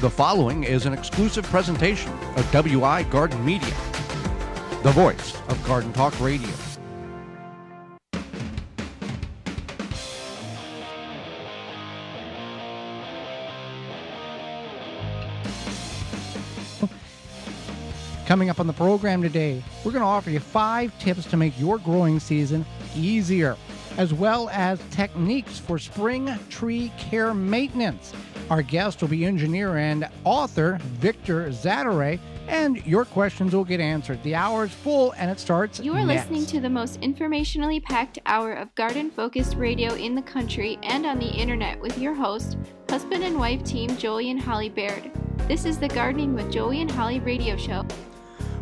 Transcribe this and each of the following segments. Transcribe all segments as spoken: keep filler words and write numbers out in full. The following is an exclusive presentation of W I Garden Media, the voice of Garden Talk Radio. Coming up on the program today, we're going to offer you five tips to make your growing season easier, as well as techniques for spring tree care maintenance. Our guest will be engineer and author Victor Zaderej, and your questions will get answered. The hour is full and it starts You are next. Listening to the most informationally packed hour of garden-focused radio in the country and on the internet with your host, husband and wife team Joey and Holly Baird. This is the Gardening with Joey and Holly radio show.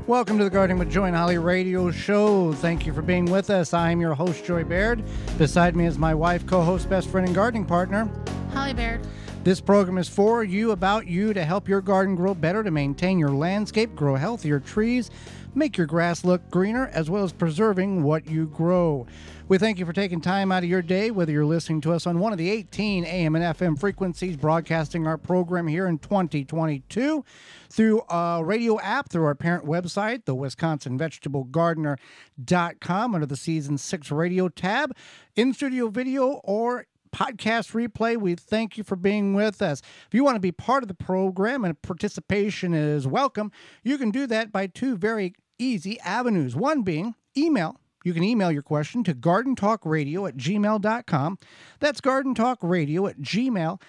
Welcome to the Gardening with Joey and Holly radio show. Thank you for being with us. I'm your host, Joey Baird. Beside me is my wife, co-host, best friend, and gardening partner, Holly Baird. This program is for you, about you, to help your garden grow better, to maintain your landscape, grow healthier trees, make your grass look greener, as well as preserving what you grow. We thank you for taking time out of your day, whether you're listening to us on one of the eighteen A M and F M frequencies, broadcasting our program here in twenty twenty-two through a radio app, through our parent website, the Wisconsin Vegetable Gardener dot com, under the Season six radio tab, in-studio video, or podcast replay. We thank you for being with us. If you want to be part of the program and participation is welcome, you can do that by two very easy avenues. One being email. You can email your question to garden talk radio at gmail dot com. That's garden talk radio at gmail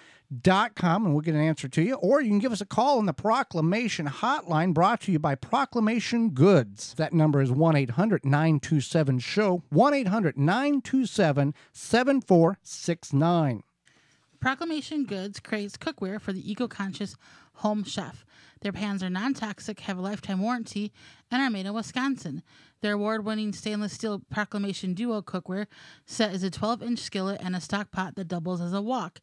dot com, and we'll get an answer to you. Or you can give us a call on the Proclamation Hotline, brought to you by Proclamation Goods. That number is one eight hundred nine two seven show, one eight hundred nine two seven seven four six nine. Proclamation Goods creates cookware for the eco-conscious home chef. Their pans are non-toxic, have a lifetime warranty, and are made in Wisconsin. Their award-winning stainless steel Proclamation Duo cookware set is a twelve inch skillet and a stock pot that doubles as a wok.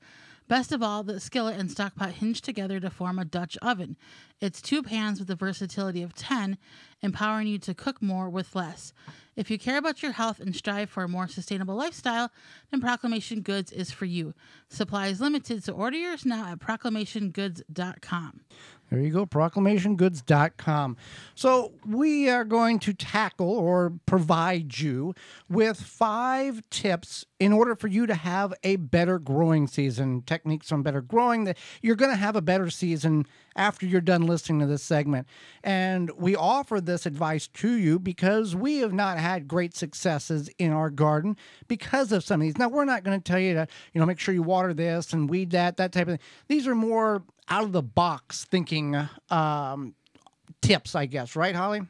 Best of all, the skillet and stock pot hinge together to form a Dutch oven. It's two pans with the versatility of ten, empowering you to cook more with less. If you care about your health and strive for a more sustainable lifestyle, then Proclamation Goods is for you. Supply is limited, so order yours now at proclamation goods dot com. There you go, proclamation goods dot com. So we are going to tackle or provide you with five tips in order for you to have a better growing season, techniques on better growing, that you're going to have a better season after you're done listening to this segment. And we offer this advice to you because we have not had great successes in our garden because of some of these. Now, we're not going to tell you to, you know, make sure you water this and weed that, that type of thing. These are more out-of-the-box thinking um, tips, I guess. Right, Holly?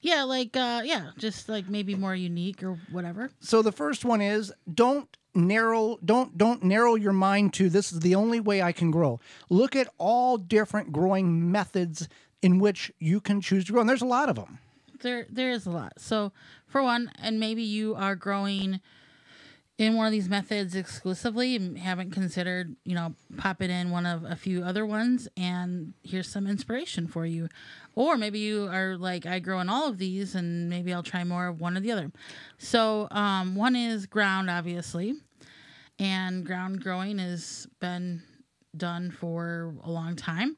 Yeah, like, uh, yeah, just like maybe more unique or whatever. So the first one is don't narrow, don't, don't narrow your mind to this is the only way I can grow. Look at all different growing methods in which you can choose to grow. And there's a lot of them. There, there is a lot. So for one, and maybe you are growing in one of these methods exclusively and haven't considered, you know, popping in one of a few other ones, and here's some inspiration for you. Or maybe you are like, I grow in all of these, and maybe I'll try more of one or the other. So um, one is ground, obviously, and ground growing has been done for a long time,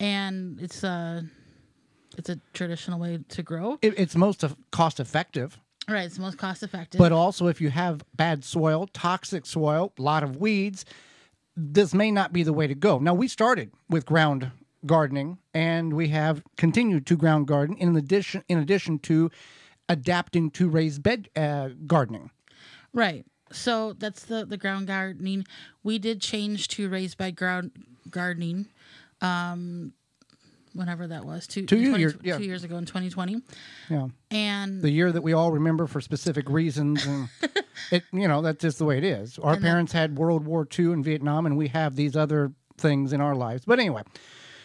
and it's a, it's a traditional way to grow. It, it's most cost effective. Right, it's the most cost effective. But also, if you have bad soil, toxic soil, a lot of weeds, this may not be the way to go. Now, we started with ground gardening, and we have continued to ground garden in addition, in addition to adapting to raised bed uh, gardening. Right. So that's the, the ground gardening. We did change to raised bed ground gardening um whenever that was, two, two, years, 20, year, yeah. two years ago in twenty twenty. Yeah. And the year that we all remember for specific reasons. And it, you know, that's just the way it is. Our and parents that, had World War Two and Vietnam, and we have these other things in our lives. But anyway.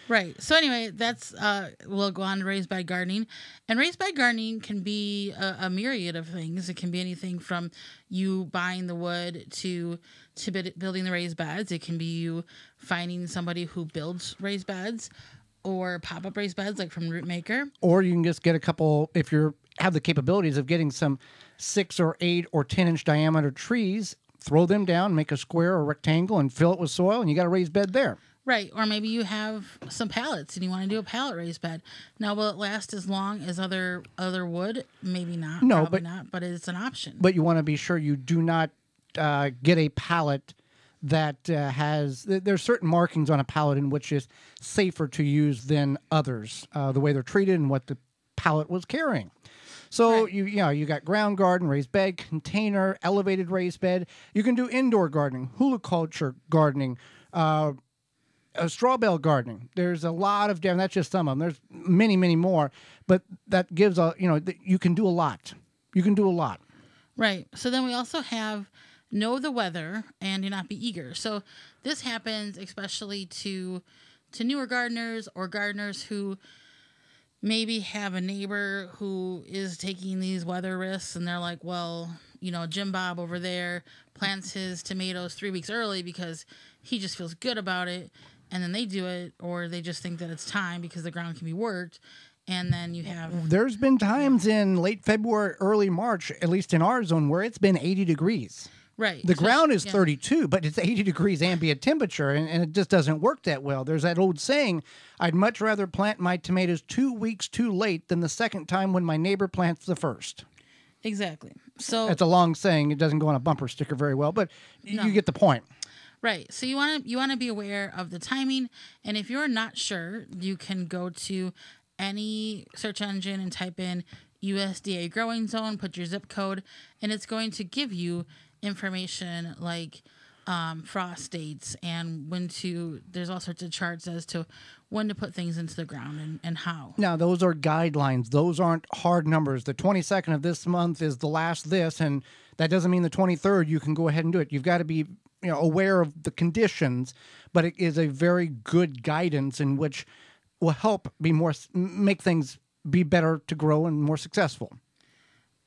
Right. So anyway, that's, uh, we'll go on to raised bed gardening. And raised bed gardening can be a, a myriad of things. It can be anything from you buying the wood to, to building the raised beds. It can be you finding somebody who builds raised beds, or pop-up raised beds like from Rootmaker. Or you can just get a couple, if you have the capabilities of getting some six or eight or ten inch diameter trees, throw them down, make a square or rectangle, and fill it with soil, and you got a raised bed there. Right, or maybe you have some pallets and you want to do a pallet raised bed. Now, will it last as long as other other wood? Maybe not. No, probably but, not, but it's an option. But you want to be sure you do not uh, get a pallet that uh, has... There's certain markings on a pallet in which is safer to use than others, uh, the way they're treated and what the pallet was carrying. So, right. you, you know, you got ground garden, raised bed, container, elevated raised bed. You can do indoor gardening, huliculture gardening, uh Uh, straw bale gardening. There's a lot of different. That's just some of them. There's many, many more. But that gives a you know th you can do a lot. You can do a lot. Right. So then we also have know the weather and do not be eager. So this happens especially to to newer gardeners or gardeners who maybe have a neighbor who is taking these weather risks, and they're like, well, you know, Jim Bob over there plants his tomatoes three weeks early because he just feels good about it. And then they do it, or they just think that it's time because the ground can be worked. And then you have... There's been times in late February, early March, at least in our zone, where it's been eighty degrees. Right. The so, ground is yeah. thirty-two, but it's eighty degrees ambient temperature, and, and it just doesn't work that well. There's that old saying, I'd much rather plant my tomatoes two weeks too late than the second time when my neighbor plants the first. Exactly. So that's a long saying. It doesn't go on a bumper sticker very well, but no. you get the point. Right. So you want to you want to be aware of the timing, and if you're not sure, you can go to any search engine and type in U S D A growing zone, put your zip code, and it's going to give you information like um, frost dates and when to, there's all sorts of charts as to when to put things into the ground and, and how. Now, those are guidelines. Those aren't hard numbers. The twenty-second of this month is the last this, and that doesn't mean the twenty-third you can go ahead and do it. You've got to be you know, aware of the conditions, but it is a very good guidance in which will help be more make things be better to grow and more successful.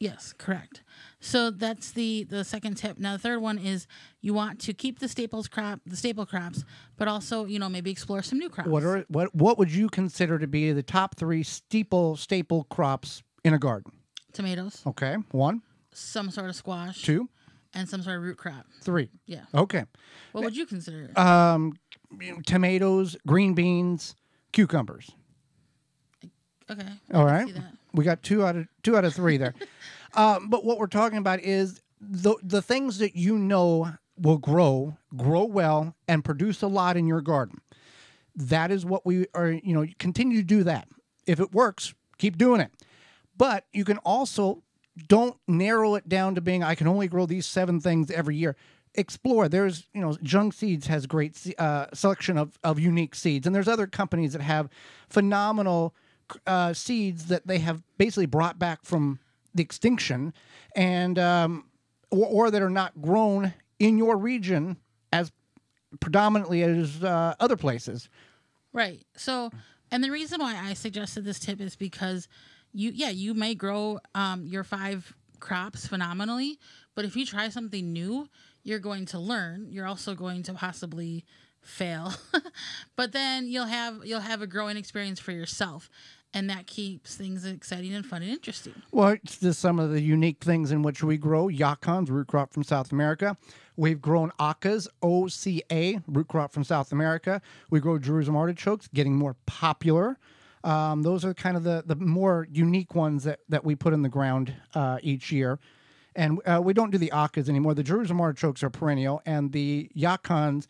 Yes, correct. So that's the, the second tip. Now, the third one is you want to keep the staples crop, the staple crops, but also, you know, maybe explore some new crops. What are what what would you consider to be the top three staple staple crops in a garden? Tomatoes. Okay, one. Some sort of squash. Two. And some sort of root crop. Three. Yeah. Okay. What now, would you consider? Um, tomatoes, green beans, cucumbers. Okay. All right. I see that. We got two out of two out of three there. um, but what we're talking about is the the things that you know will grow, grow well, and produce a lot in your garden. That is what we are, you know, continue to do that. If it works, keep doing it. But you can also don't narrow it down to being, I can only grow these seven things every year. Explore. There's, you know, Jung Seeds has great uh, selection of, of unique seeds. And there's other companies that have phenomenal Uh, seeds that they have basically brought back from the extinction, and um, or, or that are not grown in your region as predominantly as uh, other places. Right. So, and the reason why I suggested this tip is because you, yeah, you may grow um, your five crops phenomenally, but if you try something new, you're going to learn. You're also going to possibly fail, but then you'll have you'll have a growing experience for yourself. And that keeps things exciting and fun and interesting. Well, it's just some of the unique things in which we grow. Yacans, root crop from South America. We've grown Acas, O C A, root crop from South America. We grow Jerusalem artichokes, getting more popular. Um, those are kind of the, the more unique ones that, that we put in the ground uh, each year. And uh, we don't do the Acas anymore. The Jerusalem artichokes are perennial, and the Yacans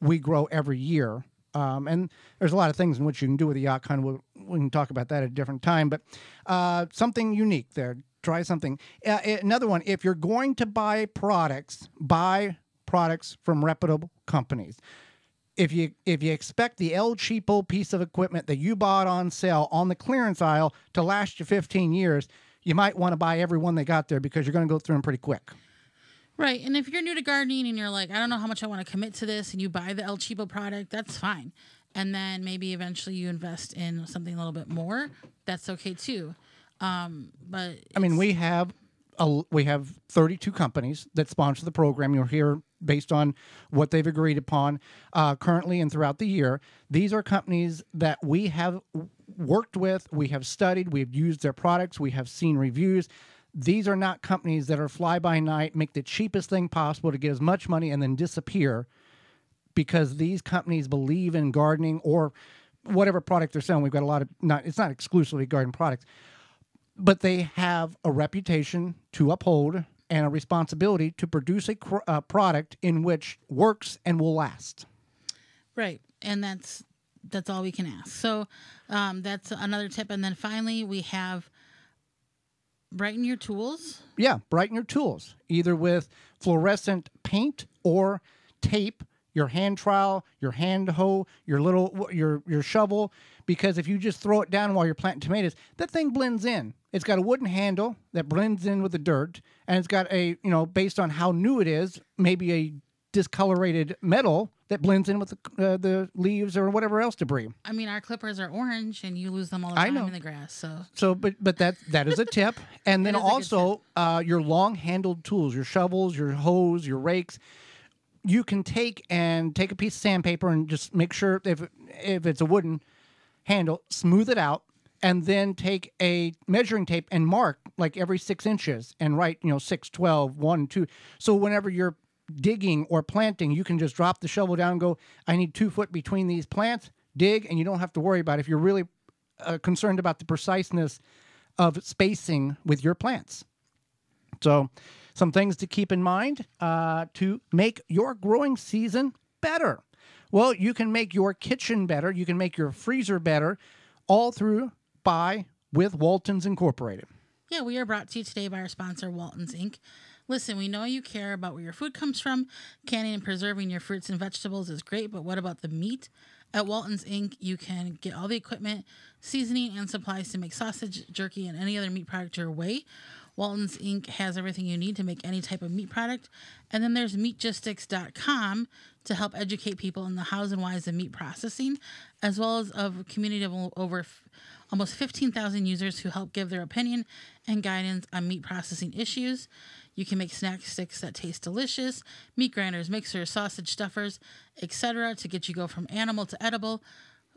we grow every year. Um, and there's a lot of things in which you can do with the Yakan. We'll, we can talk about that at a different time. But uh, something unique there. Try something. Uh, another one, if you're going to buy products, buy products from reputable companies. If you, if you expect the El Cheapo piece of equipment that you bought on sale on the clearance aisle to last you fifteen years, you might want to buy every one they got there because you're going to go through them pretty quick. Right, and if you're new to gardening and you're like, I don't know how much I want to commit to this, and you buy the El Cheapo product, that's fine. And then maybe eventually you invest in something a little bit more. That's okay too. Um, but I mean, we have a, we have thirty-two companies that sponsor the program. You're here based on what they've agreed upon uh, currently and throughout the year. These are companies that we have worked with, we have studied, we've used their products, we have seen reviews. These are not companies that are fly-by-night, make the cheapest thing possible to get as much money and then disappear. because these companies believe in gardening or whatever product they're selling. We've got a lot of, not, it's not exclusively garden products, but they have a reputation to uphold and a responsibility to produce a, cr a product in which works and will last. Right. And that's, that's all we can ask. So um, that's another tip. And then finally, we have brighten your tools. Yeah, brighten your tools, either with fluorescent paint or tape, your hand trowel, your hand hoe, your little your your shovel, because if you just throw it down while you're planting tomatoes, that thing blends in. It's got a wooden handle that blends in with the dirt, and it's got a, you know, based on how new it is, maybe a discolorated metal that blends in with the, uh, the leaves or whatever else debris. I mean, our clippers are orange, and you lose them all the time I know. in the grass. So, so but but that that is a tip. And then also uh, your long-handled tools, your shovels, your hoes, your rakes. You can take and take a piece of sandpaper and just make sure if if it's a wooden handle, smooth it out, and then take a measuring tape and mark like every six inches and write, you know, six, twelve, one, two. So whenever you're digging or planting, you can just drop the shovel down and go, I need two foot between these plants, dig, and you don't have to worry about it if you're really uh, concerned about the preciseness of spacing with your plants. So some things to keep in mind uh, to make your growing season better. Well, you can make your kitchen better. You can make your freezer better, all through by with Walton's Incorporated. Yeah, we are brought to you today by our sponsor, Walton's Incorporated. Listen, we know you care about where your food comes from. Canning and preserving your fruits and vegetables is great, but what about the meat? At Walton's Incorporated, you can get all the equipment, seasoning, and supplies to make sausage, jerky, and any other meat product your way. Walton's Incorporated has everything you need to make any type of meat product. And then there's meatgistics dot com to help educate people in the hows and whys of meat processing, as well as of a community of over f almost fifteen thousand users who help give their opinion and guidance on meat processing issues. You can make snack sticks that taste delicious, meat grinders, mixers, sausage stuffers, et cetera to get you go from animal to edible.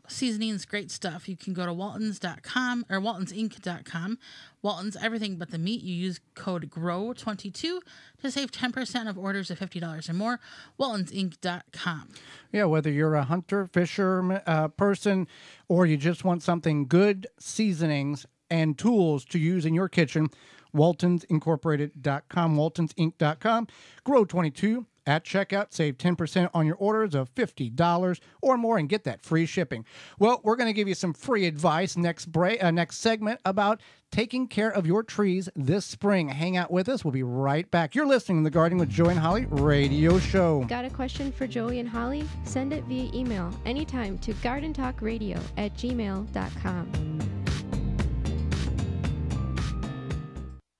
Seasonings, great stuff. You can go to waltons dot com or waltons inc dot com. Walton's everything but the meat. You use code grow twenty-two to save ten percent of orders of fifty dollars or more. waltons inc dot com. Yeah, whether you're a hunter, fisherman, uh, person, or you just want something good, seasonings and tools to use in your kitchen, waltons incorporated dot com, waltons inc dot com, grow twenty-two. At checkout, save ten percent on your orders of fifty dollars or more and get that free shipping. Well, we're going to give you some free advice next break, uh, next segment about taking care of your trees this spring. Hang out with us. We'll be right back. You're listening to The Gardening with Joey and Holly Radio Show. Got a question for Joey and Holly? Send it via email anytime to garden talk radio at gmail dot com.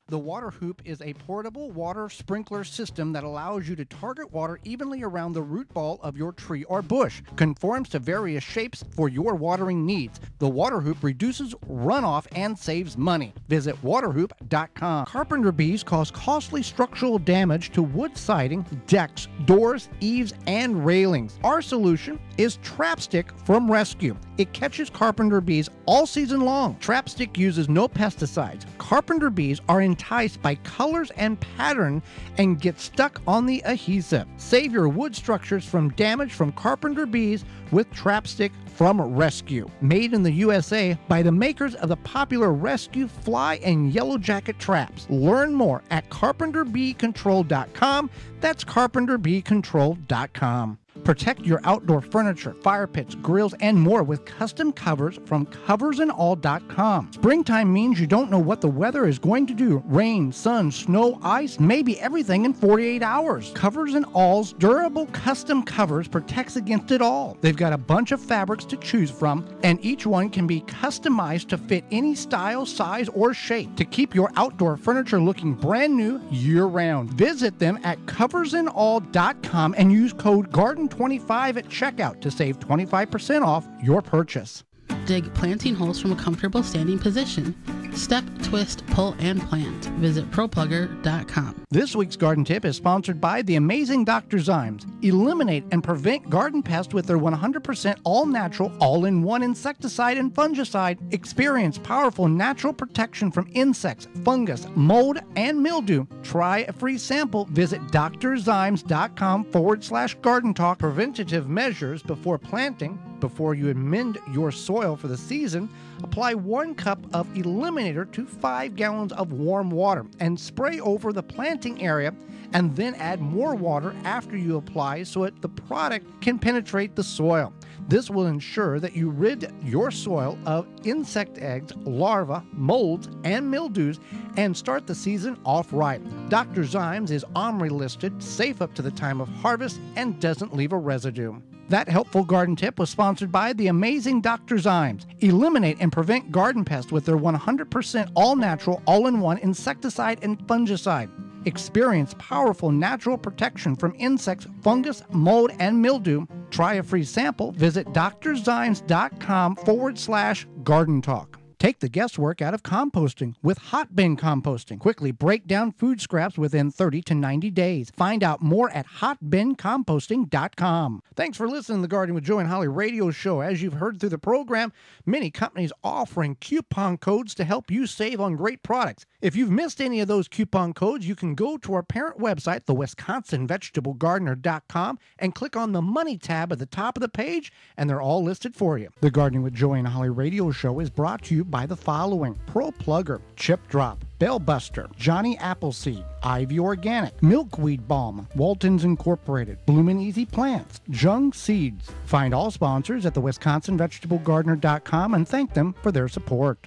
The Water Hoop is a portable water sprinkler system that allows you to target water evenly around the root ball of your tree or bush. Conforms to various shapes for your watering needs. The Water Hoop reduces runoff and saves money. Visit water hoop dot com. Carpenter bees cause costly structural damage to wood siding, decks, doors, eaves, and railings. Our solution is Trapstick from Rescue. It catches carpenter bees all season long. Trapstick uses no pesticides. Carpenter bees are in enticed by colors and pattern and get stuck on the adhesive. Save your wood structures from damage from carpenter bees with Trapstick from Rescue. Made in the U S A by the makers of the popular Rescue fly and yellow jacket traps. Learn more at carpenter bee control dot com. That's carpenter bee control dot com. Protect your outdoor furniture, fire pits, grills, and more with custom covers from covers and all dot com. Springtime means you don't know what the weather is going to do. Rain, sun, snow, ice, maybe everything in forty-eight hours. Covers and All's durable custom covers protects against it all. They've got a bunch of fabrics to choose from, and each one can be customized to fit any style, size, or shape to keep your outdoor furniture looking brand new year-round. Visit them at covers and all dot com and use code garden twenty-five at checkout to save twenty-five percent off your purchase. Dig planting holes from a comfortable standing position. Step, twist, pull, and plant. Visit pro plugger dot com. This week's garden tip is sponsored by the amazing Doctor Zymes. Eliminate and prevent garden pests with their one hundred percent all-natural, all-in-one insecticide and fungicide. Experience powerful natural protection from insects, fungus, mold, and mildew. Try a free sample. Visit drzymes.com forward slash garden talk. Preventative measures before planting. Before you amend your soil for the season, apply one cup of eliminator to five gallons of warm water and spray over the planting area, and then add more water after you apply so that the product can penetrate the soil. This will ensure that you rid your soil of insect eggs, larvae, molds, and mildews, and start the season off right. Doctor Zymes is OMRI listed, safe up to the time of harvest, and doesn't leave a residue. That helpful garden tip was sponsored by the amazing Doctor Zymes. Eliminate and prevent garden pests with their one hundred percent all-natural, all-in-one insecticide and fungicide. Experience powerful natural protection from insects, fungus, mold, and mildew. Try a free sample. Visit drzymes.com forward slash garden talk. Take the guesswork out of composting with Hot Bin Composting. Quickly break down food scraps within thirty to ninety days. Find out more at hot bin composting dot com. Thanks for listening to the Garden with Joey and Holly radio show. As you've heard through the program, many companies offering coupon codes to help you save on great products. If you've missed any of those coupon codes, you can go to our parent website, the Wisconsin Vegetable Gardener dot com, and click on the Money tab at the top of the page, and they're all listed for you. The Gardening with Joey and Holly radio show is brought to you by the following: Pro Plugger, Chip Drop, Bale Buster, Johnny Appleseed, Ivy Organic, Milkweed Balm, Walton's Incorporated, Bloomin' Easy Plants, Jung Seeds. Find all sponsors at the Wisconsin Vegetable Gardener dot com and thank them for their support.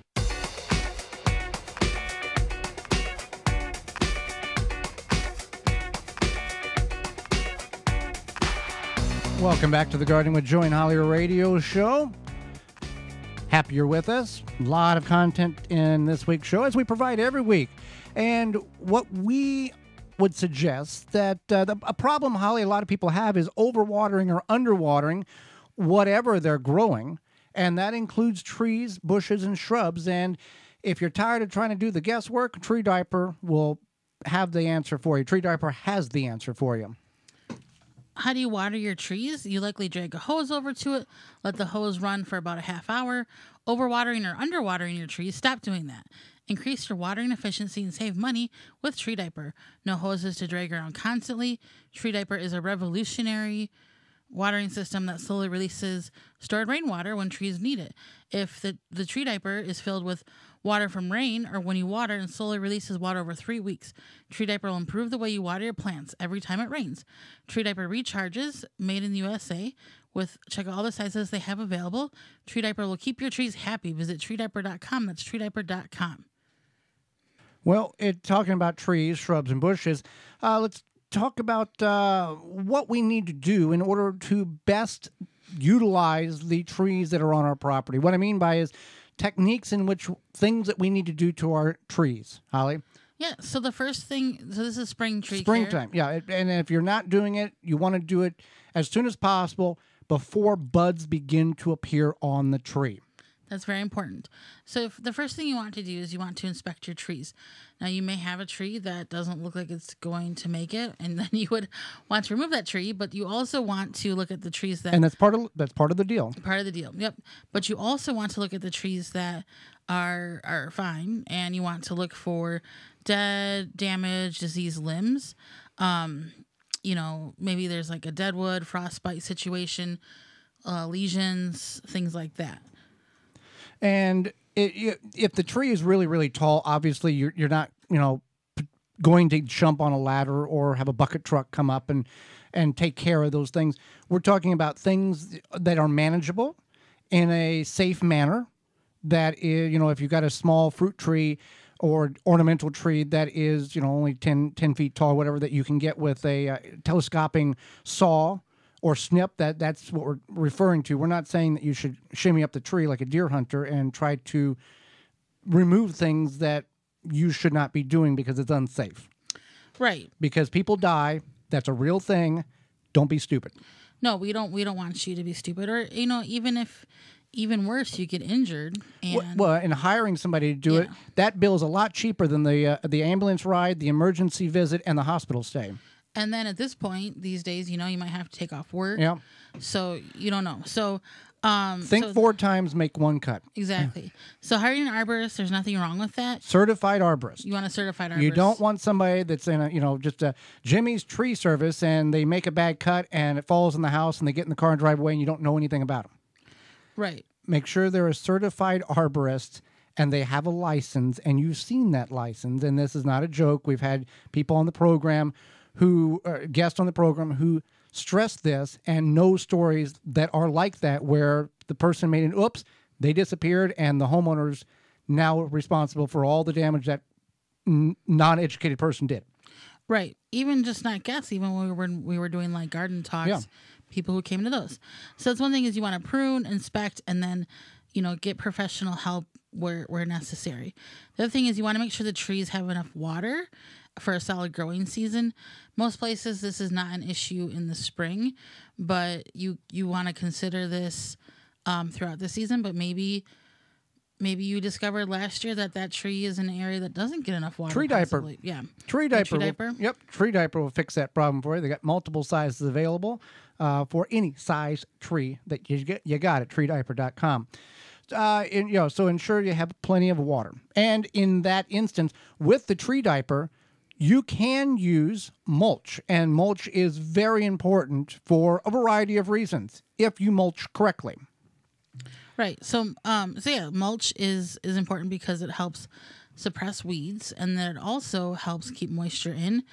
Welcome back to the Gardening with Joey and Holly radio show. Happy you're with us. A lot of content in this week's show, as we provide every week. And what we would suggest that uh, the, a problem, Holly, a lot of people have is overwatering or underwatering whatever they're growing. And that includes trees, bushes, and shrubs. And if you're tired of trying to do the guesswork, Tree Diaper will have the answer for you. Tree Diaper has the answer for you. How do you water your trees? You likely drag a hose over to it, let the hose run for about a half hour. Overwatering or underwatering your trees, stop doing that. Increase your watering efficiency and save money with Tree Diaper. No hoses to drag around constantly. Tree Diaper is a revolutionary watering system that slowly releases stored rainwater when trees need it. If the, the Tree Diaper is filled with water from rain or when you water, and slowly releases water over three weeks. Tree Diaper will improve the way you water your plants every time it rains. Tree Diaper recharges, made in the U S A. With check out all the sizes they have available. Tree Diaper will keep your trees happy. Visit tree diaper dot com. That's tree diaper dot com. Well, it, talking about trees, shrubs, and bushes, uh, let's talk about uh, what we need to do in order to best utilize the trees that are on our property. What I mean by is techniques in which things that we need to do to our trees, Holly. Yeah, so the first thing, so this is spring tree Springtime, care. yeah. And if you're not doing it, you want to do it as soon as possible before buds begin to appear on the tree. That's very important. So if the first thing you want to do is you want to inspect your trees. Now, you may have a tree that doesn't look like it's going to make it, and then you would want to remove that tree, but you also want to look at the trees that... And that's part of that's part of the deal. Part of the deal, yep. But you also want to look at the trees that are, are fine, and you want to look for dead, damaged, diseased limbs. Um, you know, maybe there's like a deadwood, frostbite situation, uh, lesions, things like that. And it, it, if the tree is really, really tall, obviously you're, you're not, you know, p going to jump on a ladder or have a bucket truck come up and, and take care of those things. We're talking about things that are manageable in a safe manner. That is, you know, if you've got a small fruit tree or ornamental tree that is, you know, only ten feet tall, whatever, that you can get with a uh, telescoping saw or snip, that, that's what we're referring to. We're not saying that you should shimmy up the tree like a deer hunter and try to remove things that you should not be doing because it's unsafe. Right. Because people die. That's a real thing. Don't be stupid. No, we don't we don't want you to be stupid. Or, you know, even if even worse, you get injured. And well, and hiring somebody to do yeah. it, that bill is a lot cheaper than the uh, the ambulance ride, the emergency visit, and the hospital stay. And then at this point, these days, you know, you might have to take off work. Yeah. So you don't know. So um, think so four times, make one cut. Exactly. Yeah. So hiring an arborist, there's nothing wrong with that. Certified arborist. You want a certified arborist. You don't want somebody that's in a, you know, just a Jimmy's tree service, and they make a bad cut, and it falls in the house, and they get in the car and drive away, and you don't know anything about them. Right. Make sure they're a certified arborist and they have a license, and you've seen that license. And this is not a joke. We've had people on the program who, uh, guests on the program who stress this, and know stories that are like that, where the person made an oops, they disappeared, and the homeowner's now responsible for all the damage that n non-educated person did. Right. Even just not guests, even when we were, we were doing like garden talks. Yeah. People who came to those. So that's one thing, is you want to prune, inspect, and then, you know, get professional help where, where necessary. The other thing is you want to make sure the trees have enough water for a solid growing season. Most places this is not an issue in the spring, but you, you want to consider this um, throughout the season. But maybe maybe you discovered last year that that tree is an area that doesn't get enough water. Tree possibly. Diaper. Yeah. Tree Diaper. Tree Diaper. Will, yep. Tree Diaper will fix that problem for you. They got multiple sizes available. Uh, for any size tree that you get, you got it. Tree Diaper dot com. Uh, you know, so ensure you have plenty of water. And in that instance, with the Tree Diaper, you can use mulch, and mulch is very important for a variety of reasons if you mulch correctly. Right. So, um, so yeah, mulch is is important because it helps suppress weeds, and then it also helps keep moisture in.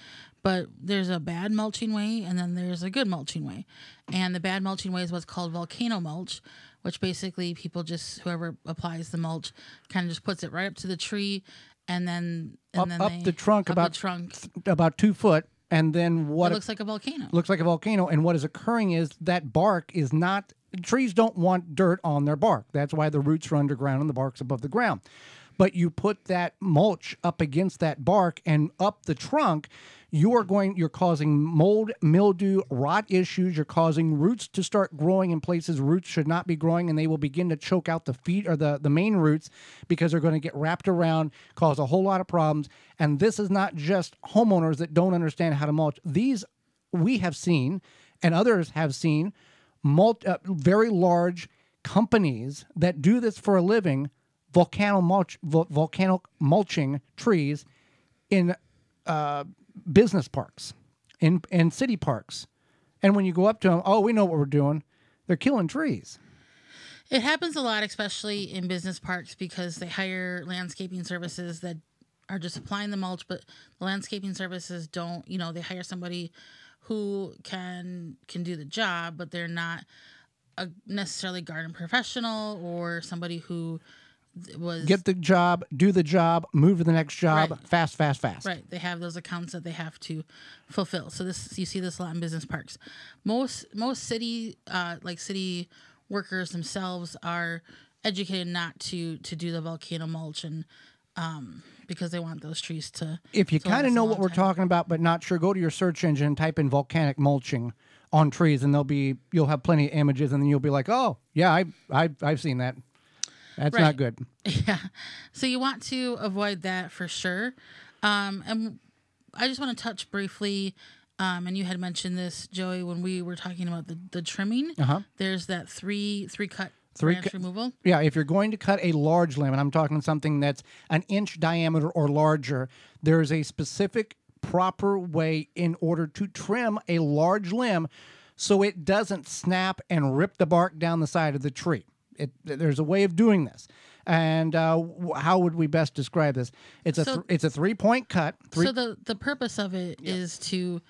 But there's a bad mulching way, and then there's a good mulching way. And the bad mulching way is what's called volcano mulch, which basically people just, whoever applies the mulch, kind of just puts it right up to the tree, and then and up, then up they, the trunk up about the trunk about two foot, and then what it looks like a volcano. Looks like a volcano, and what is occurring is that bark is not. Trees don't want dirt on their bark. That's why the roots are underground and the bark's above the ground. But you put that mulch up against that bark and up the trunk, you are going, you're causing mold, mildew, rot issues. You're causing roots to start growing in places roots should not be growing, and they will begin to choke out the feet or the, the main roots, because they're going to get wrapped around, cause a whole lot of problems. And this is not just homeowners that don't understand how to mulch. These we have seen, and others have seen, multi, uh, very large companies that do this for a living, volcano mulch, vol volcano mulching trees in uh, business parks, in in city parks, and when you go up to them, oh, we know what we're doing. They're killing trees. It happens a lot, especially in business parks, because they hire landscaping services that are just applying the mulch, but the landscaping services don't. You know, they hire somebody who can can do the job, but they're not a necessarily garden professional or somebody who. Was get the job, do the job, move to the next job, right. fast, fast, fast. Right. They have those accounts that they have to fulfill. So this, you see this a lot in business parks. Most most city uh, like city workers themselves are educated not to to do the volcano mulch, and um, because they want those trees to. If you kind of know what we're talking about, but not sure, go to your search engine, type in volcanic mulching on trees, and they'll be you'll have plenty of images, and then you'll be like, oh yeah, I I I've seen that. That's right. Not good. Yeah. So you want to avoid that for sure. Um, and I just want to touch briefly, um, and you had mentioned this, Joey, when we were talking about the, the trimming. Uh-huh. There's that three three cut three branch cu removal. Yeah, if you're going to cut a large limb, and I'm talking something that's an inch diameter or larger, there is a specific proper way in order to trim a large limb so it doesn't snap and rip the bark down the side of the tree. It, there's a way of doing this, and uh, how would we best describe this? It's a so, th it's a three point cut. Three so the the purpose of it yeah. is to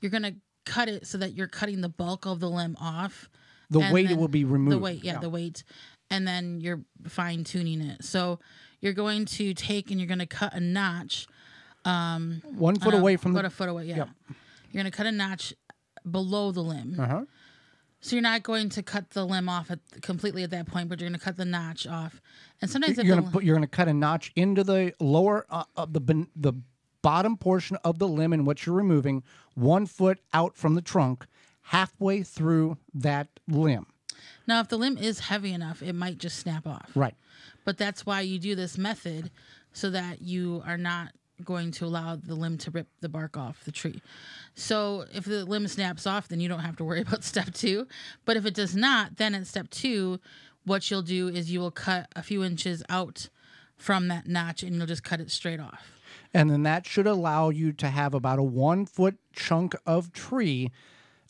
you're going to cut it so that you're cutting the bulk of the limb off. The weight will be removed. The weight, yeah, yeah, the weight, and then you're fine tuning it. So you're going to take and you're going to cut a notch. Um, One foot uh, away from about the a foot away. Yeah, yep. You're going to cut a notch below the limb. Uh huh. So you're not going to cut the limb off at, completely at that point, but you're going to cut the notch off. And sometimes you're going to put, you're going to cut a notch into the lower uh, of the the bottom portion of the limb, in what you're removing, one foot out from the trunk, halfway through that limb. Now, if the limb is heavy enough, it might just snap off. Right. But that's why you do this method, so that you are not going to allow the limb to rip the bark off the tree. So if the limb snaps off, then you don't have to worry about step two. But if it does not, then at step two, what you'll do is you will cut a few inches out from that notch, and you'll just cut it straight off. And then that should allow you to have about a one-foot chunk of tree,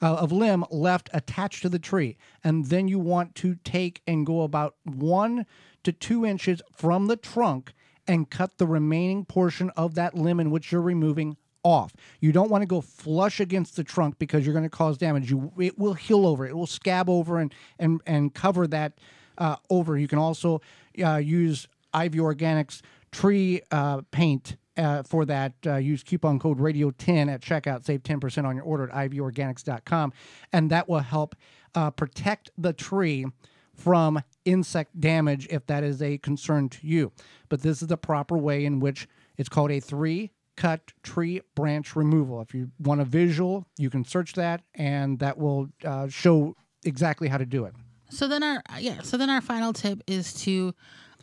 uh, of limb left attached to the tree. And then you want to take and go about one to two inches from the trunk and cut the remaining portion of that limb in which you're removing off. You don't want to go flush against the trunk, because you're going to cause damage. You, it will heal over. It will scab over and, and, and cover that uh, over. You can also uh, use Ivy Organics tree uh, paint uh, for that. Uh, use coupon code radio ten at checkout. Save ten percent on your order at ivy organics dot com. And that will help uh, protect the tree from insect damage if that is a concern to you. But this is the proper way, in which it's called a three-cut tree branch removal. If you want a visual, you can search that, and that will uh, show exactly how to do it. So then our yeah. So then our final tip is to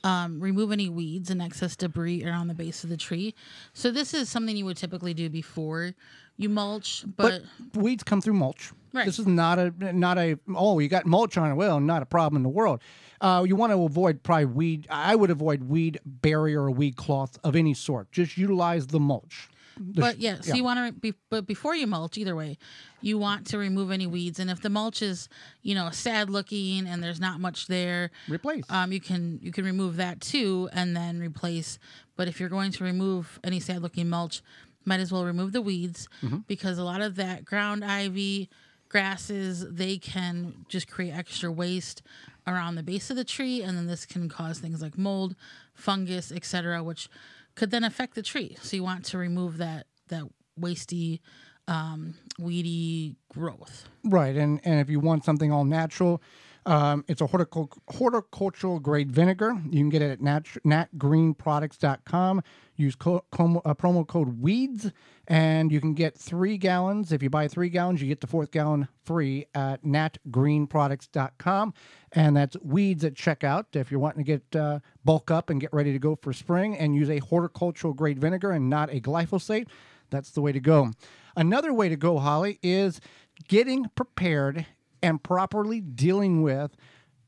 um, remove any weeds and excess debris around the base of the tree. So this is something you would typically do before you mulch, but, but weeds come through mulch. Right. This is not a, not a, oh, you got mulch on it. Well, not a problem in the world. Uh, you want to avoid probably weed. I would avoid weed barrier or weed cloth of any sort. Just utilize the mulch. The but yeah, so yeah. you want to, be, but before you mulch, either way, you want to remove any weeds. And if the mulch is, you know, sad looking and there's not much there, replace. Um, you can, you can remove that too, and then replace. But if you're going to remove any sad looking mulch, might as well remove the weeds, mm-hmm. because a lot of that ground ivy, grasses, they can just create extra waste around the base of the tree, and then this can cause things like mold, fungus, et cetera, which could then affect the tree. So you want to remove that that wasty, um, weedy growth. Right, and and if you want something all natural, um, it's a horticul- horticultural grade vinegar. You can get it at nat- nat green products dot com. Use co- com- uh, promo code WEEDS, and you can get three gallons. If you buy three gallons, you get the fourth gallon free at nat green products dot com, and that's WEEDS at checkout. If you're wanting to get uh, bulk up and get ready to go for spring and use a horticultural-grade vinegar and not a glyphosate, that's the way to go. Another way to go, Holly, is getting prepared and properly dealing with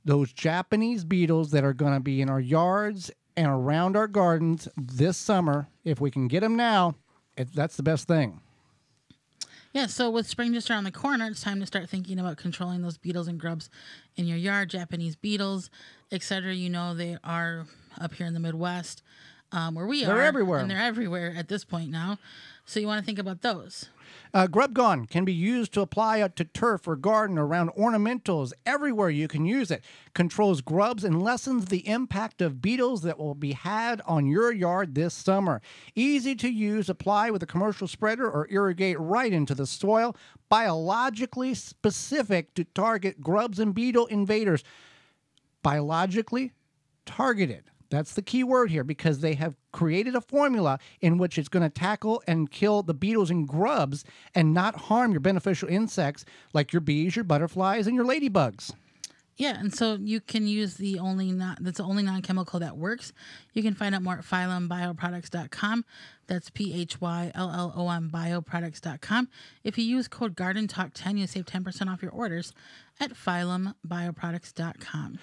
those Japanese beetles that are going to be in our yards and around our gardens this summer. If we can get them now, it, that's the best thing. Yeah, so with spring just around the corner, it's time to start thinking about controlling those beetles and grubs in your yard. Japanese beetles, et cetera. You know, they are up here in the Midwest, um, where we they're are. They're everywhere. And they're everywhere at this point now. So you want to think about those. Uh, Grub Gone can be used to apply to turf or garden, around ornamentals, everywhere you can use it. Controls grubs and lessens the impact of beetles that will be had on your yard this summer. Easy to use, apply with a commercial spreader or irrigate right into the soil. Biologically specific to target grubs and beetle invaders. Biologically targeted. That's the key word here, because they have created a formula in which it's going to tackle and kill the beetles and grubs and not harm your beneficial insects like your bees, your butterflies, and your ladybugs. Yeah, and so you can use the only non- that's the only non-chemical that works. You can find out more at Phyllom bio products dot com. That's P H Y L L O M bio products dot com. If you use code Garden Talk ten, you save ten percent off your orders at Phyllom bio products dot com.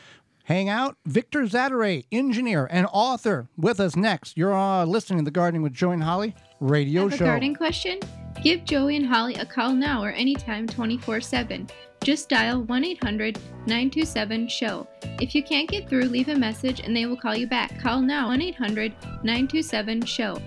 Hang out. Victor Zaderej, engineer and author, with us next. You're uh, listening to The Gardening with Joey and Holly radio show. Have a gardening question? Give Joey and Holly a call now or anytime twenty-four seven. Just dial one eight hundred nine two seven S H O W. If you can't get through, leave a message and they will call you back. Call now, one eight hundred nine two seven S H O W.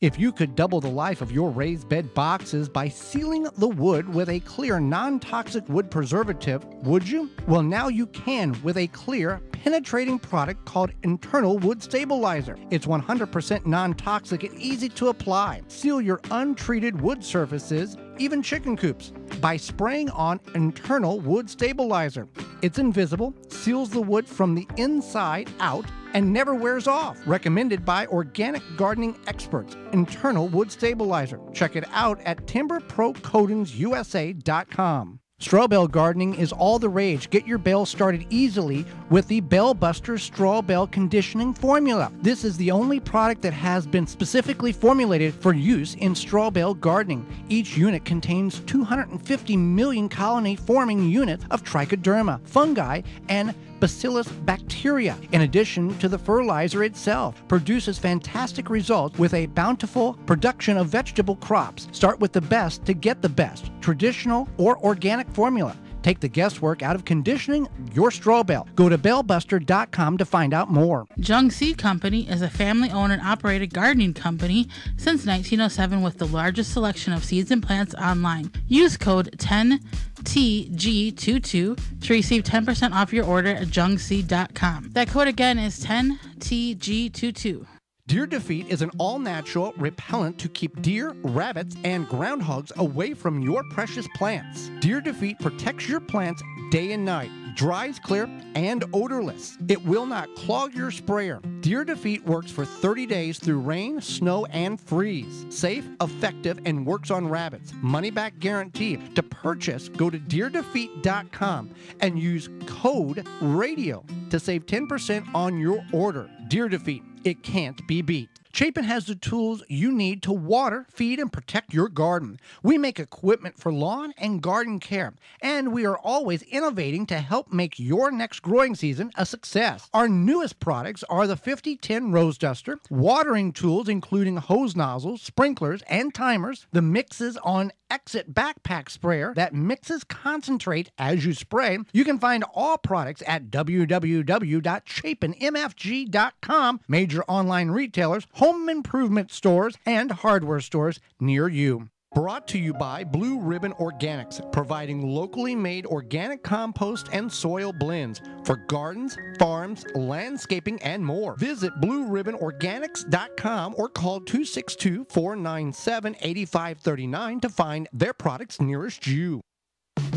If you could double the life of your raised bed boxes by sealing the wood with a clear non-toxic wood preservative, would you? Well, now you can with a clear penetrating product called Internal Wood Stabilizer. It's one hundred percent non-toxic and easy to apply. Seal your untreated wood surfaces, even chicken coops, by spraying on Internal Wood Stabilizer. It's invisible, seals the wood from the inside out, and never wears off. Recommended by organic gardening experts, Internal Wood Stabilizer. Check it out at timber pro coatings U S A dot com. Straw bale gardening is all the rage. Get your bales started easily with the Bale Buster Straw Bale Conditioning Formula. This is the only product that has been specifically formulated for use in straw bale gardening. Each unit contains two hundred fifty million colony-forming units of trichoderma, fungi, and bacillus bacteria. In addition to the fertilizer itself, produces fantastic results with a bountiful production of vegetable crops. Start with the best to get the best, traditional or organic formula. Take the guesswork out of conditioning your straw bale. Go to bale buster dot com to find out more. Jung Seed Company is a family-owned and operated gardening company since nineteen oh seven with the largest selection of seeds and plants online. Use code ten T G twenty-two to receive ten percent off your order at jung seed dot com. That code again is ten T G twenty-two. Deer Defeat is an all-natural repellent to keep deer, rabbits, and groundhogs away from your precious plants. Deer Defeat protects your plants day and night, dries clear, and odorless. It will not clog your sprayer. Deer Defeat works for thirty days through rain, snow, and freeze. Safe, effective, and works on rabbits. Money-back guarantee. To purchase, go to deer defeat dot com and use code RADIO to save ten percent on your order. Deer Defeat. It can't be beat. Chapin has the tools you need to water, feed, and protect your garden. We make equipment for lawn and garden care, and we are always innovating to help make your next growing season a success. Our newest products are the fifty ten Rose Duster, watering tools including hose nozzles, sprinklers, and timers, the Mixes on Exit Backpack Sprayer that mixes concentrate as you spray. You can find all products at w w w dot chapin m f g dot com, major online retailers, home improvement stores, and hardware stores near you. Brought to you by Blue Ribbon Organics, providing locally made organic compost and soil blends for gardens, farms, landscaping, and more. Visit blue ribbon organics dot com or call two six two, four nine seven, eight five three nine to find their products nearest you.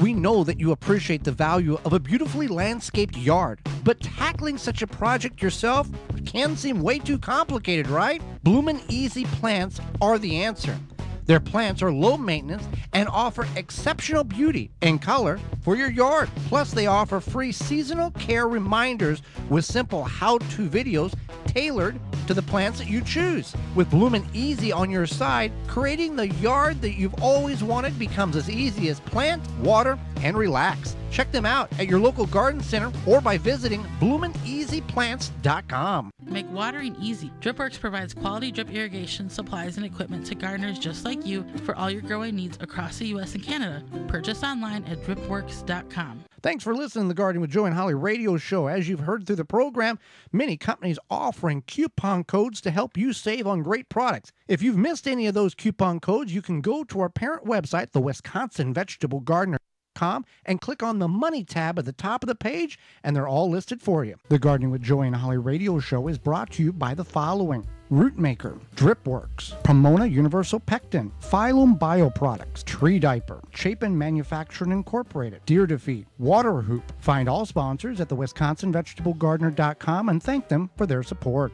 We know that you appreciate the value of a beautifully landscaped yard, but tackling such a project yourself can seem way too complicated, right? Bloomin' Easy Plants are the answer. Their plants are low maintenance and offer exceptional beauty and color for your yard. Plus, they offer free seasonal care reminders with simple how-to videos tailored to the plants that you choose. With Bloomin' Easy on your side, creating the yard that you've always wanted becomes as easy as plant, water, and relax. Check them out at your local garden center or by visiting bloomin easy plants dot com. Make watering easy. Dripworks provides quality drip irrigation supplies and equipment to gardeners just like you for all your growing needs across the U S and Canada. Purchase online at drip works dot com. Thanks for listening to the Gardening with Joey and Holly radio show. As you've heard through the program, many companies offering coupon codes to help you save on great products. If you've missed any of those coupon codes, you can go to our parent website, the Wisconsin Vegetable Gardener dot com, and click on the Money tab at the top of the page, and they're all listed for you. The Gardening with Joey and Holly radio show is brought to you by the following: Rootmaker, Dripworks, Pomona Universal Pectin, Phyllom BioProducts, Tree Diaper, Chapin Manufacturing Incorporated, Deer Defeat, Water Hoop. Find all sponsors at the Wisconsin Vegetable Gardener dot com and thank them for their support.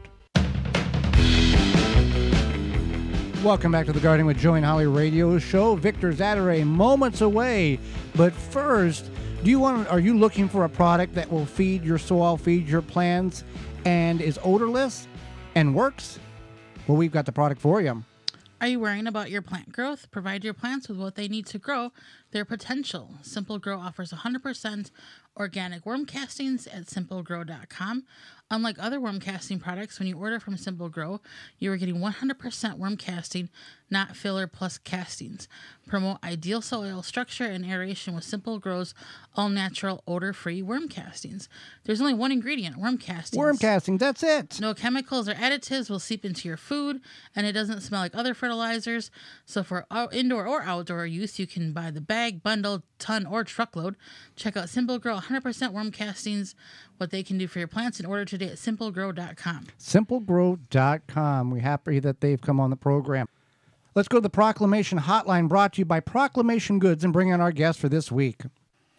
Welcome back to the Gardening with Joey and Holly radio show. Victor Zaderej moments away, but first, do you want? Are you looking for a product that will feed your soil, feed your plants, and is odorless and works? Well, we've got the product for you. Are you worrying about your plant growth? Provide your plants with what they need to grow their potential. Simple Grow offers one hundred percent organic worm castings at simple grow dot com. Unlike other worm casting products, when you order from Simple Grow, you are getting one hundred percent worm casting, not filler plus castings. Promote ideal soil structure and aeration with Simple Grow's all-natural, odor-free worm castings. There's only one ingredient, worm castings. Worm castings, that's it. No chemicals or additives will seep into your food, and it doesn't smell like other fertilizers. So for indoor or outdoor use, you can buy the bag, bundle, ton, or truckload. Check out Simple Grow one hundred percent worm castings, what they can do for your plants, and order today at simple grow dot com. simple grow dot com. We're happy that they've come on the program. Let's go to the Proclamation Hotline, brought to you by Proclamation Goods, and bring in our guest for this week.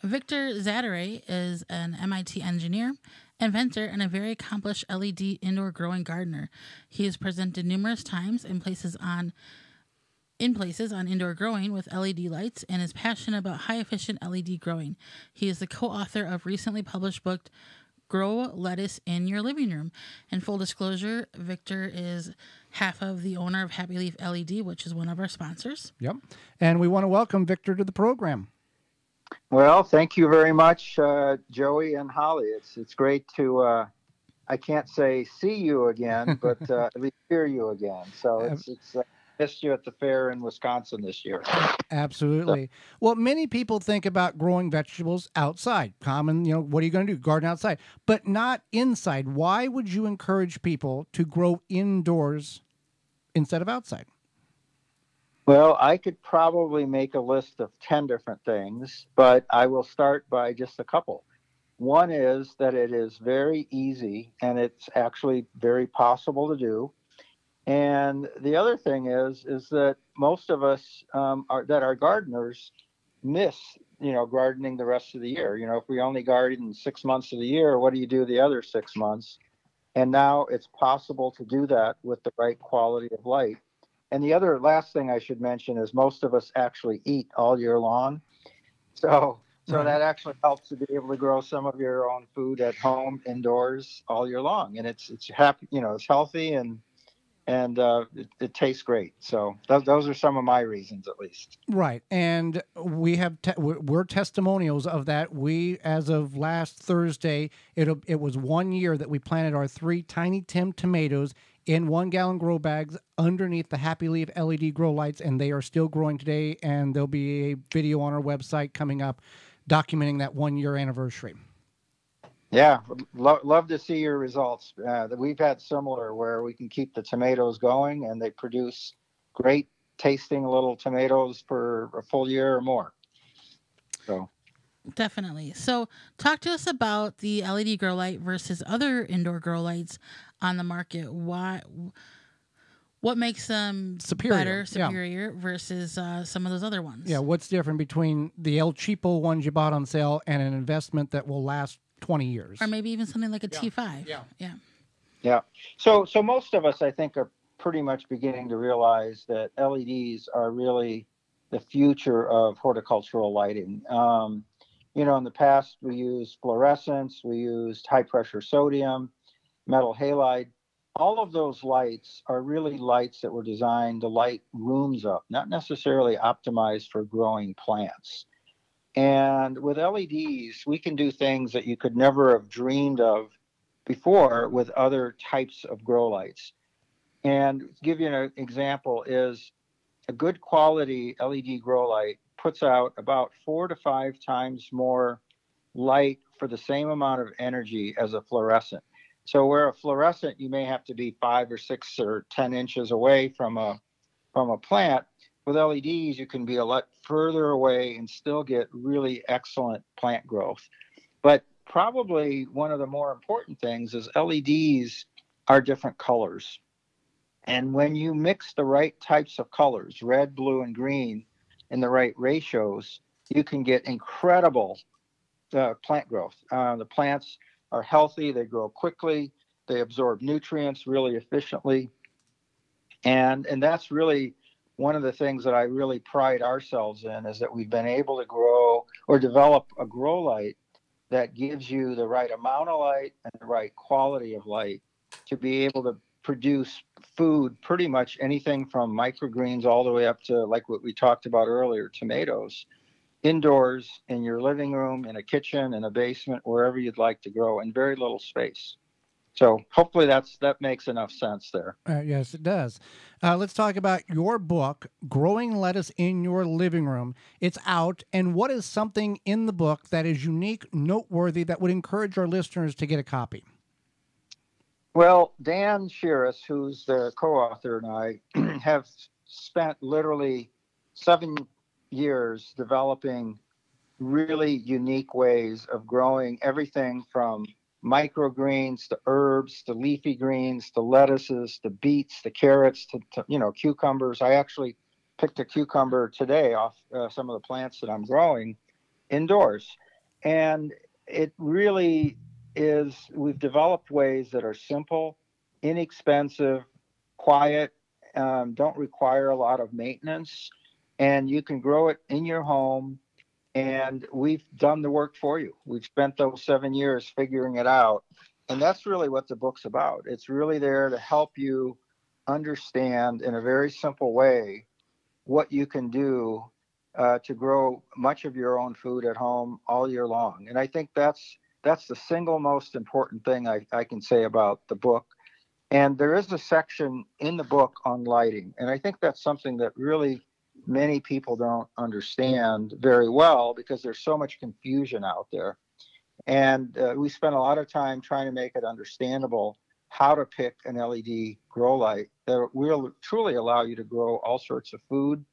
Victor Zaderej is an M I T engineer, inventor, and a very accomplished L E D indoor growing gardener. He has presented numerous times and places on in places on indoor growing with L E D lights and is passionate about high-efficient L E D growing. He is the co-author of recently published book, Grow Lettuce in Your Living Room. And full disclosure, Victor is half of the owner of Happy Leaf L E D, which is one of our sponsors. Yep. And we want to welcome Victor to the program. Well, thank you very much, uh, Joey and Holly. It's it's great to, uh, I can't say see you again, but uh, at least hear you again. So it's... it's uh, missed you at the fair in Wisconsin this year. Absolutely. So. Well, many people think about growing vegetables outside. Common, you know, what are you going to do? Garden outside, but not inside. Why would you encourage people to grow indoors instead of outside? Well, I could probably make a list of ten different things, but I will start by just a couple. One is that it is very easy and it's actually very possible to do. And the other thing is, is that most of us um, are, that are gardeners miss, you know, gardening the rest of the year. You know, if we only garden six months of the year, what do you do the other six months? And now it's possible to do that with the right quality of light. And the other last thing I should mention is most of us actually eat all year long. So, so that actually helps to be able to grow some of your own food at home, indoors, all year long. And it's, it's happy, you know, it's healthy and And uh, it, it tastes great. So th those are some of my reasons, at least. Right. And we have te we're testimonials of that. We, as of last Thursday, it, it was one year that we planted our three Tiny Tim tomatoes in one-gallon grow bags underneath the Happy Leaf L E D grow lights, and they are still growing today. And there'll be a video on our website coming up documenting that one-year anniversary. Yeah, lo love to see your results. Uh, we've had similar where we can keep the tomatoes going and they produce great tasting little tomatoes for a full year or more. So, definitely. So talk to us about the L E D grow light versus other indoor grow lights on the market. Why? What makes them superior, better, superior yeah. versus uh, some of those other ones? Yeah, what's different between the El Cheapo ones you bought on sale and an investment that will last twenty years, or maybe even something like a yeah. T five. Yeah, yeah, yeah. So, so most of us, I think, are pretty much beginning to realize that L E Ds are really the future of horticultural lighting. Um, you know, in the past, we used fluorescence, we used high-pressure sodium, metal halide. All of those lights are really lights that were designed to light rooms up, not necessarily optimized for growing plants. And with L E Ds, we can do things that you could never have dreamed of before with other types of grow lights. And to give you an example is a good quality L E D grow light puts out about four to five times more light for the same amount of energy as a fluorescent. So where a fluorescent, you may have to be five or six or ten inches away from a, from a plant. With L E Ds, you can be a lot further away and still get really excellent plant growth. But probably one of the more important things is L E Ds are different colors. And when you mix the right types of colors, red, blue, and green, in the right ratios, you can get incredible uh, plant growth. Uh, the plants are healthy, they grow quickly, they absorb nutrients really efficiently. And, and that's really one of the things that I really pride ourselves in is that we've been able to grow or develop a grow light that gives you the right amount of light and the right quality of light to be able to produce food, pretty much anything from microgreens all the way up to like what we talked about earlier, tomatoes, indoors, in your living room, in a kitchen, in a basement, wherever you'd like to grow in very little space. So hopefully that's that makes enough sense there. Uh, yes, it does. Uh, let's talk about your book, Growing Lettuce in Your Living Room. It's out. And what is something in the book that is unique, noteworthy, that would encourage our listeners to get a copy? Well, Dan Shearis, who's the co-author, and I have spent literally seven years developing really unique ways of growing everything from microgreens to herbs to leafy greens to lettuces to beets to carrots to, to you know cucumbers. I actually picked a cucumber today off uh, some of the plants that I'm growing indoors, and it really is we've developed ways that are simple, inexpensive, quiet, um, don't require a lot of maintenance, and you can grow it in your home. And we've done the work for you. We've spent those seven years figuring it out. And that's really what the book's about. It's really there to help you understand in a very simple way what you can do uh, to grow much of your own food at home all year long. And I think that's that's the single most important thing I, I can say about the book. And there is a section in the book on lighting. And I think that's something that really many people don't understand very well because there's so much confusion out there. And uh, we spent a lot of time trying to make it understandable how to pick an L E D grow light that will truly allow you to grow all sorts of food.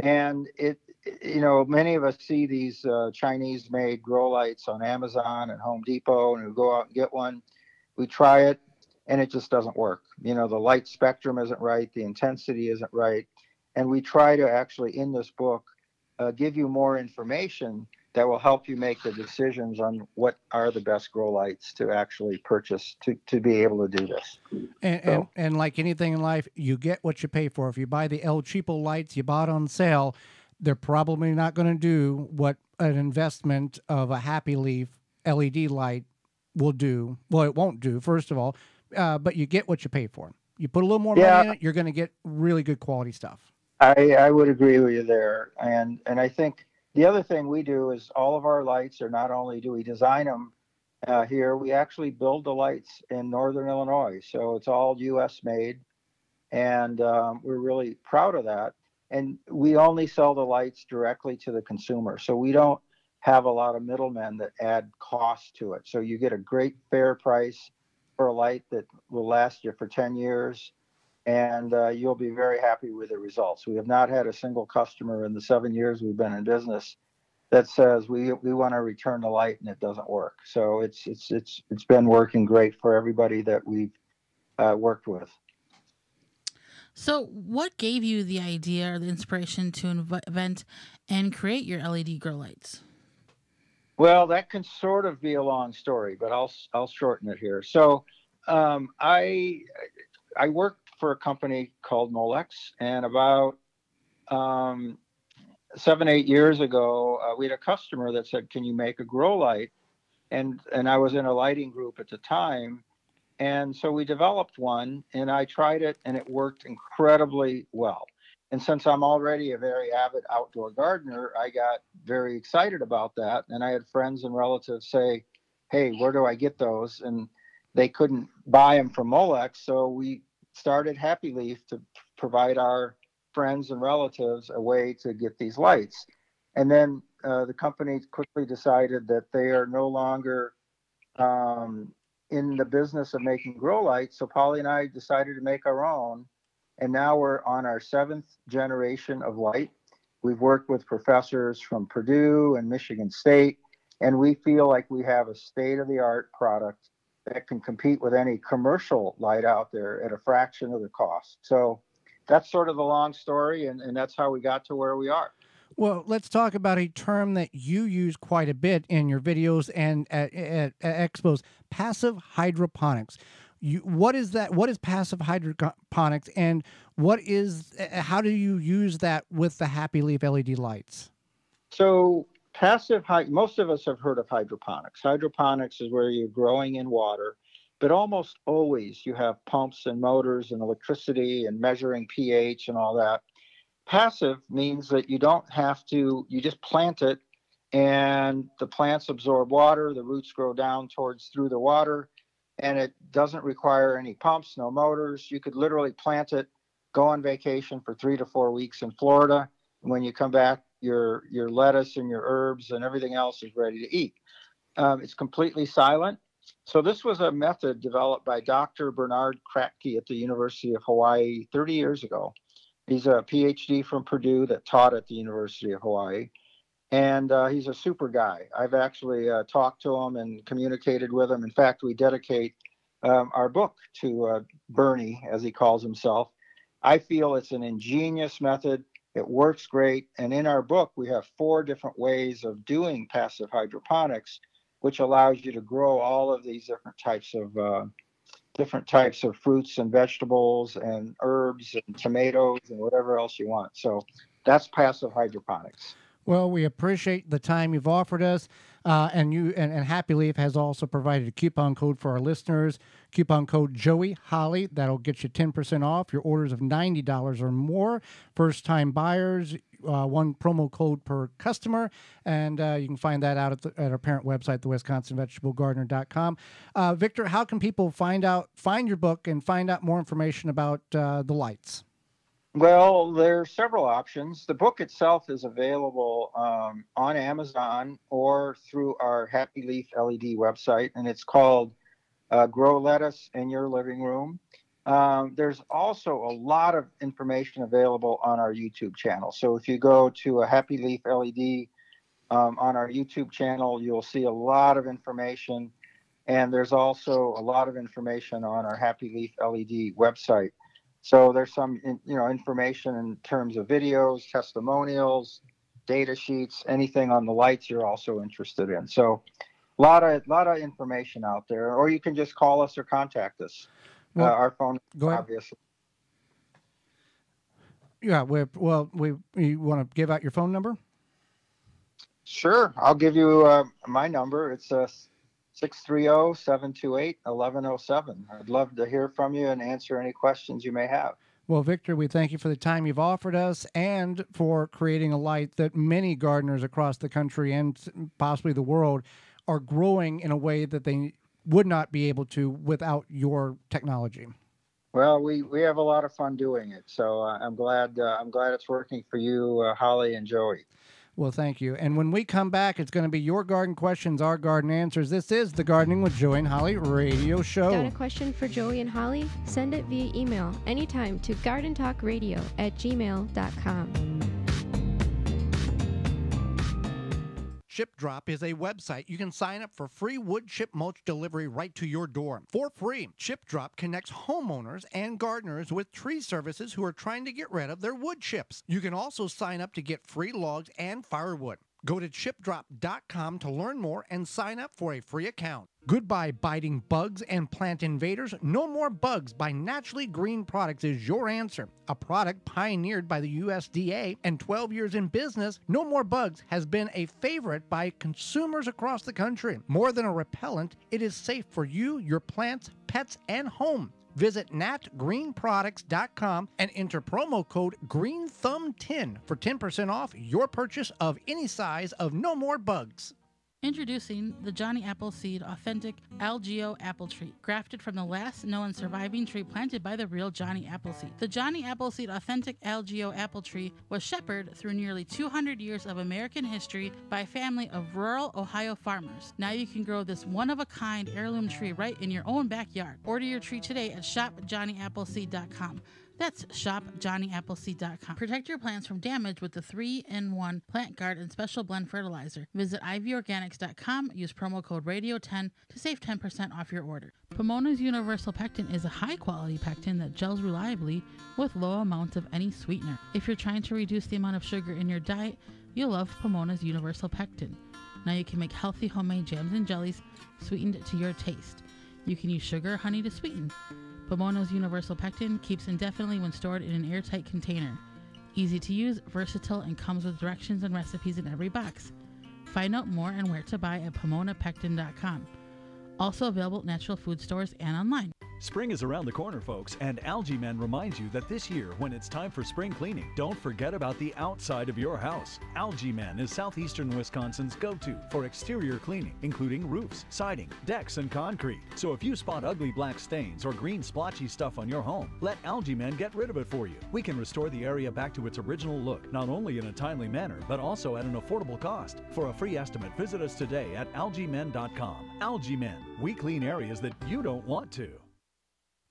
And it, you know, many of us see these uh, Chinese-made grow lights on Amazon and Home Depot, and we go out and get one. We try it, and it just doesn't work. You know, the light spectrum isn't right, the intensity isn't right. And we try to actually, in this book, uh, give you more information that will help you make the decisions on what are the best grow lights to actually purchase to, to be able to do this. And, so. and and like anything in life, you get what you pay for. If you buy the El Cheapo lights you bought on sale, they're probably not going to do what an investment of a Happy Leaf L E D light will do. Well, it won't do, first of all, uh, but you get what you pay for. You put a little more yeah. money in it, you're going to get really good quality stuff. I, I would agree with you there. And, and I think... the other thing we do is all of our lights are not only do we design them uh, here, we actually build the lights in Northern Illinois. So it's all U S made, and um, we're really proud of that. And we only sell the lights directly to the consumer. So we don't have a lot of middlemen that add cost to it. So you get a great fair price for a light that will last you for ten years. And uh, you'll be very happy with the results. We have not had a single customer in the seven years we've been in business that says we we want to return the light and it doesn't work. So it's it's it's it's been working great for everybody that we've uh, worked with. So, what gave you the idea or the inspiration to invent and create your L E D grow lights? Well, that can sort of be a long story, but I'll I'll shorten it here. So, um, I I worked for a company called Molex, and about um, seven, eight years ago, uh, we had a customer that said, "Can you make a grow light?" And and I was in a lighting group at the time, and so we developed one, and I tried it, and it worked incredibly well. And since I'm already a very avid outdoor gardener, I got very excited about that, and I had friends and relatives say, "Hey, where do I get those?" And they couldn't buy them from Molex, so we started Happy Leaf to provide our friends and relatives a way to get these lights. And then uh, the company quickly decided that they are no longer um, in the business of making grow lights. So Polly and I decided to make our own. And now we're on our seventh generation of light. We've worked with professors from Purdue and Michigan State, and we feel like we have a state-of-the-art product that can compete with any commercial light out there at a fraction of the cost. So that's sort of the long story, and, and that's how we got to where we are. Well, let's talk about a term that you use quite a bit in your videos and at, at, at expos, passive hydroponics. You, what is that? What is passive hydroponics, and what is, how do you use that with the Happy Leaf L E D lights? So Passive, most of us have heard of hydroponics. Hydroponics is where you're growing in water, but almost always you have pumps and motors and electricity and measuring pH and all that. Passive means that you don't have to, you just plant it and the plants absorb water, the roots grow down towards through the water, and it doesn't require any pumps, no motors. You could literally plant it, go on vacation for three to four weeks in Florida, and when you come back, Your, your lettuce and your herbs and everything else is ready to eat. Um, it's completely silent. So this was a method developed by Doctor Bernard Kratky at the University of Hawaii thirty years ago. He's a P H D from Purdue that taught at the University of Hawaii. And uh, he's a super guy. I've actually uh, talked to him and communicated with him. In fact, we dedicate um, our book to uh, Bernie, as he calls himself. I feel it's an ingenious method. It works great, and in our book, we have four different ways of doing passive hydroponics, which allows you to grow all of these different types of uh, different types of fruits and vegetables and herbs and tomatoes and whatever else you want. So that's passive hydroponics. Well, we appreciate the time you've offered us, uh, and you and, and Happy Leaf has also provided a coupon code for our listeners. Coupon code Joey Holly. That'll get you ten percent off your orders of ninety dollars or more. First-time buyers, uh, one promo code per customer, and uh, you can find that out at, the, at our parent website, the Wisconsin Vegetable Gardener dot com. Uh, Victor, how can people find out find your book and find out more information about uh, the lights? Well, there are several options. The book itself is available um, on Amazon or through our Happy Leaf L E D website, and it's called uh, Grow Lettuce in Your Living Room. Um, there's also a lot of information available on our YouTube channel. So if you go to a Happy Leaf L E D um, on our YouTube channel, you'll see a lot of information, and there's also a lot of information on our Happy Leaf L E D website. So there's some, you know, information in terms of videos, testimonials, data sheets, anything on the lights you're also interested in. So a lot of, lot of information out there, or you can just call us or contact us. Well, uh, our phone, go ahead. Obviously. Yeah, we're, well, we, you want to give out your phone number? Sure. I'll give you uh, my number. It's a... Uh, six three zero, seven two eight, one one zero seven. I'd love to hear from you and answer any questions you may have. Well, Victor, we thank you for the time you've offered us and for creating a light that many gardeners across the country and possibly the world are growing in a way that they would not be able to without your technology. Well, we, we have a lot of fun doing it, so uh, I'm glad uh, I'm glad it's working for you, uh, Holly and Joey. Well, thank you. And when we come back, it's going to be your garden questions, our garden answers. This is the Gardening with Joey and Holly radio show. Got a question for Joey and Holly? Send it via email anytime to garden talk radio at gmail dot com. Chip Drop is a website you can sign up for free wood chip mulch delivery right to your door for free. Chip Drop connects homeowners and gardeners with tree services who are trying to get rid of their wood chips. You can also sign up to get free logs and firewood. Go to chip drop dot com to learn more and sign up for a free account. Goodbye biting bugs and plant invaders. No More Bugs by Naturally Green Products is your answer. A product pioneered by the U S D A and twelve years in business, No More Bugs has been a favorite by consumers across the country. More than a repellent, it is safe for you, your plants, pets, and home. Visit nat green products dot com and enter promo code green thumb ten for ten percent off your purchase of any size of No More Bugs. Introducing the Johnny Appleseed Authentic Algeo Apple Tree, grafted from the last known surviving tree planted by the real Johnny Appleseed. The Johnny Appleseed Authentic Algeo Apple Tree was shepherded through nearly two hundred years of American history by a family of rural Ohio farmers. Now you can grow this one-of-a-kind heirloom tree right in your own backyard. Order your tree today at shop johnny appleseed dot com. That's shop johnny appleseed dot com. Protect your plants from damage with the three in one Plant Guard and Special Blend Fertilizer. Visit ivy organics dot com. Use promo code radio ten to save ten percent off your order. Pomona's Universal Pectin is a high-quality pectin that gels reliably with low amounts of any sweetener. If you're trying to reduce the amount of sugar in your diet, you'll love Pomona's Universal Pectin. Now you can make healthy homemade jams and jellies sweetened to your taste. You can use sugar or honey to sweeten. Pomona's Universal Pectin keeps indefinitely when stored in an airtight container. Easy to use, versatile, and comes with directions and recipes in every box. Find out more and where to buy at pomona pectin dot com. Also available at natural food stores and online. Spring is around the corner, folks, and Algaemen reminds you that this year, when it's time for spring cleaning, don't forget about the outside of your house. Algaemen is southeastern Wisconsin's go-to for exterior cleaning, including roofs, siding, decks, and concrete. So if you spot ugly black stains or green splotchy stuff on your home, let Algaemen get rid of it for you. We can restore the area back to its original look, not only in a timely manner, but also at an affordable cost. For a free estimate, visit us today at algaemen dot com. Algaemen, we clean areas that you don't want to.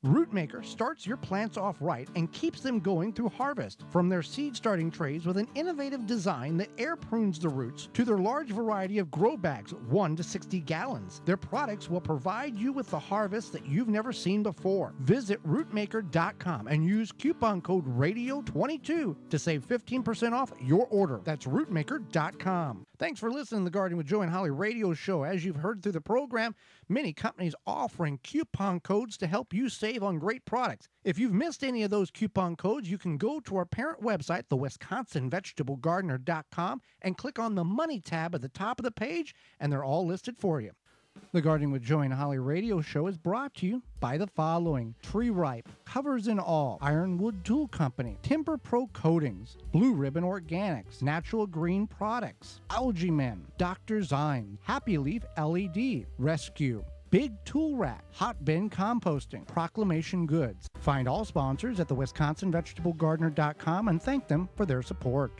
Rootmaker starts your plants off right and keeps them going through harvest. From their seed starting trays with an innovative design that air prunes the roots to their large variety of grow bags, one to sixty gallons. Their products will provide you with the harvest that you've never seen before. Visit rootmaker dot com and use coupon code radio twenty-two to save fifteen percent off your order. That's rootmaker dot com. Thanks for listening to the Gardening with Joey and Holly radio show. As you've heard through the program, many companies offering coupon codes to help you save on great products. If you've missed any of those coupon codes, you can go to our parent website, the Wisconsin Vegetable Gardener dot com, and click on the Money tab at the top of the page, and they're all listed for you. The Gardening with Joey and Holly radio show is brought to you by the following: Tree Ripe, Covers and All, Ironwood Tool Company, Timber Pro Coatings, Blue Ribbon Organics, Natural Green Products, Algaemen, Doctor Zymes, Happy Leaf L E D, Rescue, Big Tool Rack, Hot Bin Composting, Proclamation Goods. Find all sponsors at the Wisconsin Vegetable Gardener dot com and thank them for their support.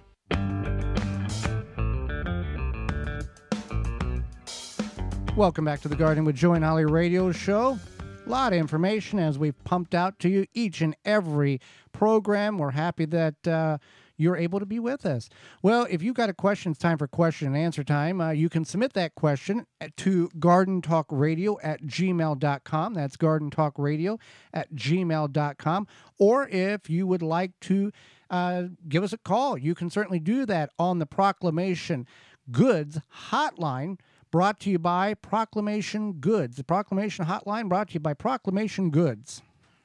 Welcome back to the Gardening with Joey and Holly radio show. A lot of information as we've pumped out to you each and every program. We're happy that uh, you're able to be with us. Well, if you've got a question, it's time for question and answer time. Uh, you can submit that question to garden talk radio at gmail dot com. That's garden talk radio at gmail dot com. Or if you would like to uh, give us a call, you can certainly do that on the Proclamation Goods Hotline. Brought to you by Proclamation Goods. The Proclamation Hotline brought to you by Proclamation Goods.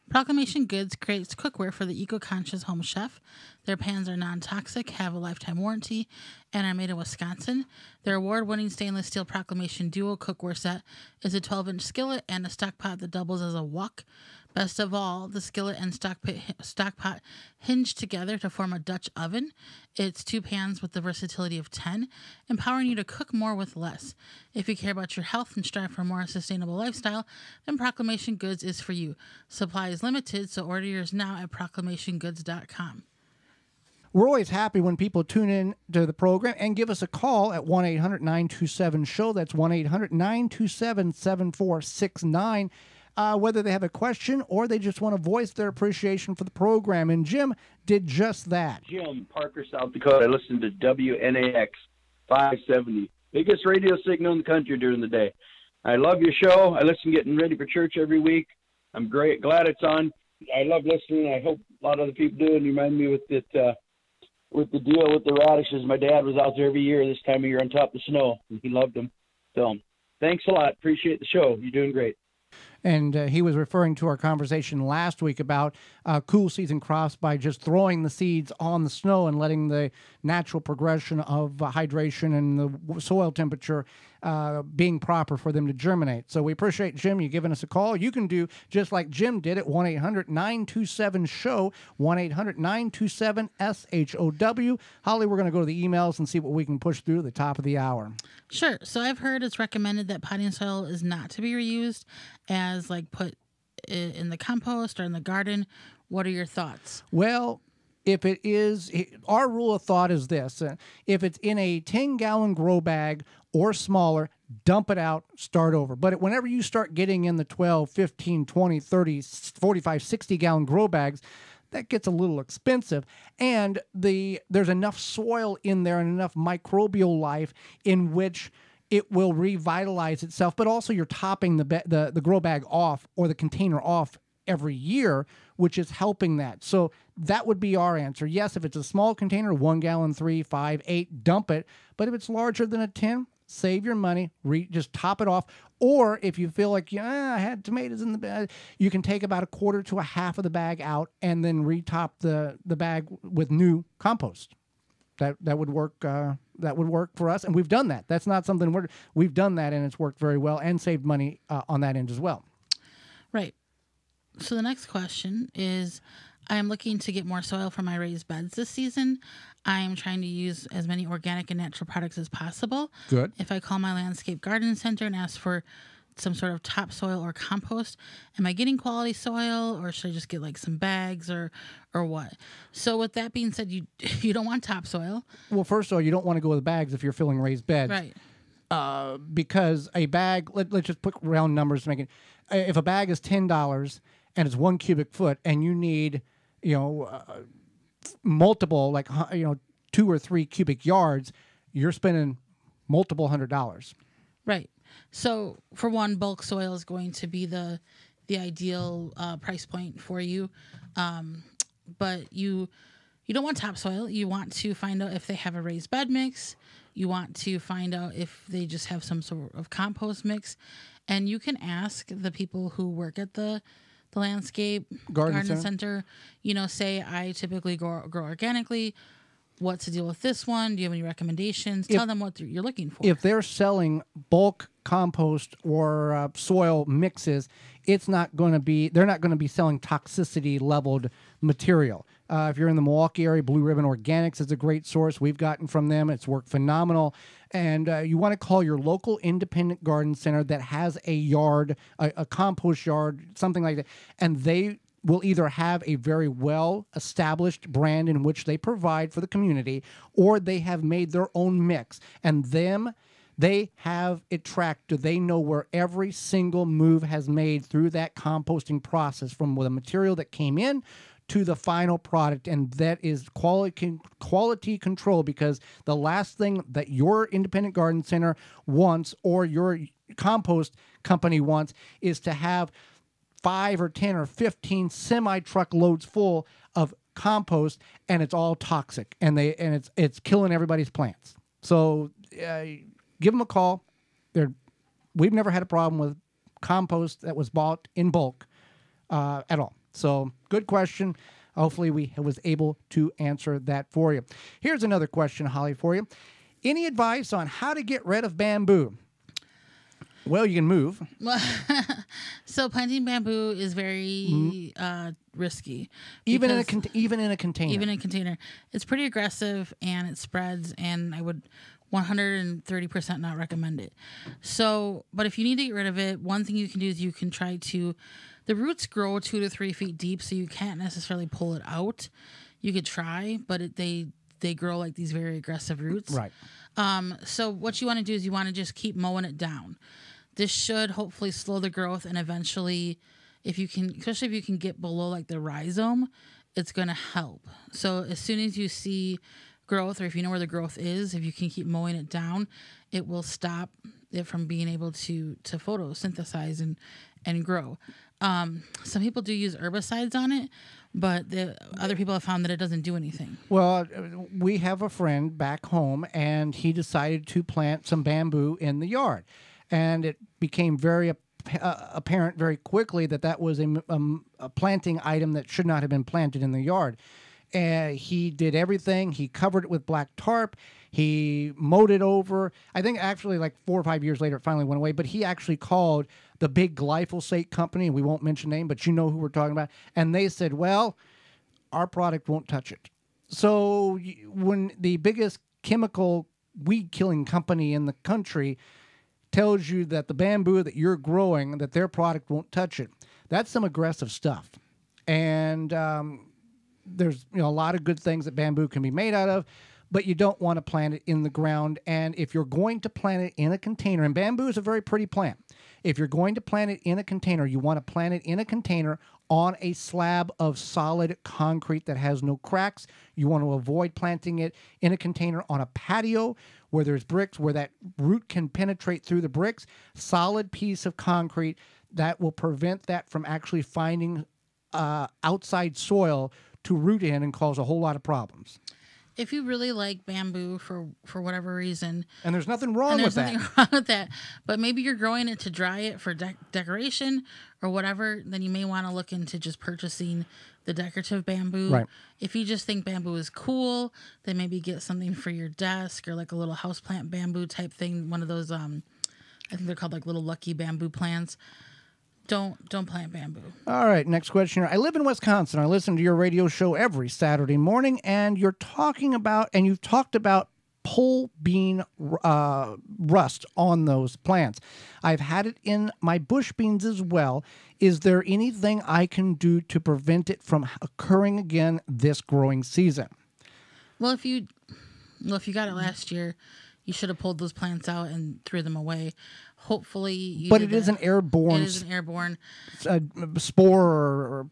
Proclamation Goods creates cookware for the eco-conscious home chef. Their pans are non-toxic, have a lifetime warranty, and are made in Wisconsin. Their award-winning stainless steel Proclamation Duo cookware set is a twelve-inch skillet and a stock pot that doubles as a wok. Best of all, the skillet and stock pot, stock pot hinge together to form a Dutch oven. It's two pans with the versatility of ten, empowering you to cook more with less. If you care about your health and strive for a more sustainable lifestyle, then Proclamation Goods is for you. Supply is limited, so order yours now at proclamation goods dot com. We're always happy when people tune in to the program and give us a call at one eight hundred nine two seven SHOW. That's one eight hundred nine two seven seven four six nine. Uh, whether they have a question or they just want to voice their appreciation for the program. And Jim did just that. Jim, Parker, South Dakota. I listened to W N A X five seventy, biggest radio signal in the country during the day. I love your show. I listen getting ready for church every week. I'm great, glad it's on. I love listening. I hope a lot of other people do. And you remind me with that, uh, with the deal with the radishes. My dad was out there every year this time of year on top of the snow, and he loved them. So thanks a lot. Appreciate the show. You're doing great. And uh, he was referring to our conversation last week about uh, cool season crops by just throwing the seeds on the snow and letting the natural progression of uh, hydration and the soil temperature uh, being proper for them to germinate. So we appreciate, Jim, you giving us a call. You can do just like Jim did at one eight hundred nine two seven SHOW, one eight hundred nine two seven S H O W. Holly, we're going to go to the emails and see what we can push through at the top of the hour. Sure. So I've heard it's recommended that potting soil is not to be reused as like put in the compost or in the garden. What are your thoughts? Well, if it is, our rule of thought is this: if it's in a ten gallon grow bag or smaller, dump it out, start over. But whenever you start getting in the twelve, fifteen, twenty, thirty, forty-five, sixty gallon grow bags, that gets a little expensive, and the there's enough soil in there and enough microbial life in which it will revitalize itself, but also you're topping the, the the grow bag off or the container off every year, which is helping that. So that would be our answer. Yes, if it's a small container, one gallon, three, five, eight, dump it. But if it's larger than a tin, save your money, re just top it off. Or if you feel like, yeah, I had tomatoes in the bag, you can take about a quarter to a half of the bag out and then retop the the bag with new compost. That that would work. Uh, that would work for us, and we've done that. That's not something we're we've done that, and it's worked very well, and saved money uh, on that end as well. Right. So the next question is: I am looking to get more soil for my raised beds this season. I am trying to use as many organic and natural products as possible. Good. If I call my landscape garden center and ask for some sort of topsoil or compost, am I getting quality soil, or should I just get like some bags or or what? So with that being said, you you don't want topsoil. Well, first of all, you don't want to go with bags if you're filling raised beds, right? Uh, because a bag, let, let's just put round numbers to make it. If a bag is ten dollars and it's one cubic foot, and you need you know uh, multiple like you know two or three cubic yards, you're spending multiple hundred dollars, right? So, for one, bulk soil is going to be the the ideal uh, price point for you. Um, but you you don't want topsoil. You want to find out if they have a raised bed mix. You want to find out if they just have some sort of compost mix. And you can ask the people who work at the the landscape garden, garden center. center, you know, say I typically grow, grow organically. What's the deal with this one? Do you have any recommendations? If, Tell them what you're looking for. If they're selling bulk compost or uh, soil mixes, it's not going to be, they're not going to be selling toxicity leveled material. Uh, if you're in the Milwaukee area, Blue Ribbon Organics is a great source. We've gotten from them. It's worked phenomenal. And uh, you want to call your local independent garden center that has a yard, a, a compost yard, something like that. And they will either have a very well-established brand in which they provide for the community, or they have made their own mix. And them, they have it tracked. They know where every single move has made through that composting process, from the material that came in to the final product, and that is quality quality control, because the last thing that your independent garden center wants or your compost company wants is to have five or ten or fifteen semi-truck loads full of compost, and it's all toxic, and they and it's it's killing everybody's plants. So uh, give them a call. They're, we've never had a problem with compost that was bought in bulk uh, at all. So good question. Hopefully we was able to answer that for you. Here's another question, Holly, for you. Any advice on how to get rid of bamboo? Well, you can move. So planting bamboo is very mm. uh, risky. Even in, a con even in a container. Even in a container. It's pretty aggressive, and it spreads, and I would one hundred thirty percent not recommend it. So, but if you need to get rid of it, one thing you can do is you can try to, the roots grow two to three feet deep, so you can't necessarily pull it out. You could try, but it, they they grow like these very aggressive roots. Right. Um, so what you want to do is you want to just keep mowing it down. This should hopefully slow the growth, and eventually, if you can, especially if you can get below like the rhizome, it's going to help. So as soon as you see growth, or if you know where the growth is, if you can keep mowing it down, it will stop it from being able to to photosynthesize and and grow. Um, some people do use herbicides on it, but the other people have found that it doesn't do anything. Well, we have a friend back home, and he decided to plant some bamboo in the yard, and it became very Uh, apparent very quickly that that was a, um, a planting item that should not have been planted in the yard. Uh, he did everything. He covered it with black tarp. He mowed it over. I think actually like four or five years later it finally went away, but he actually called the big glyphosate company. We won't mention name, but you know who we're talking about. And they said, well, our product won't touch it. So when the biggest chemical weed-killing company in the country tells you that the bamboo that you're growing, that their product won't touch it, that's some aggressive stuff. And um, there's you know, a lot of good things that bamboo can be made out of, but you don't want to plant it in the ground. And if you're going to plant it in a container, and bamboo is a very pretty plant. If you're going to plant it in a container, you want to plant it in a container on a slab of solid concrete that has no cracks. You want to avoid planting it in a container on a patio where there's bricks, where that root can penetrate through the bricks. Solid piece of concrete that will prevent that from actually finding uh, outside soil to root in and cause a whole lot of problems. If you really like bamboo for, for whatever reason, and there's nothing wrong and there's with nothing that. Wrong with that, but maybe you're growing it to dry it for de decoration or whatever, then you may want to look into just purchasing the decorative bamboo. Right. If you just think bamboo is cool, then maybe get something for your desk or like a little houseplant bamboo type thing. One of those, um, I think they're called like little lucky bamboo plants. Don't don't plant bamboo. All right, next question here. I live in Wisconsin. I listen to your radio show every Saturday morning, and you're talking about and you've talked about pole bean uh, rust on those plants. I've had it in my bush beans as well. Is there anything I can do to prevent it from occurring again this growing season? Well, if you well if you got it last year, you should have pulled those plants out and threw them away. Hopefully, you but it is, it is an airborne. It is an airborne spore or, or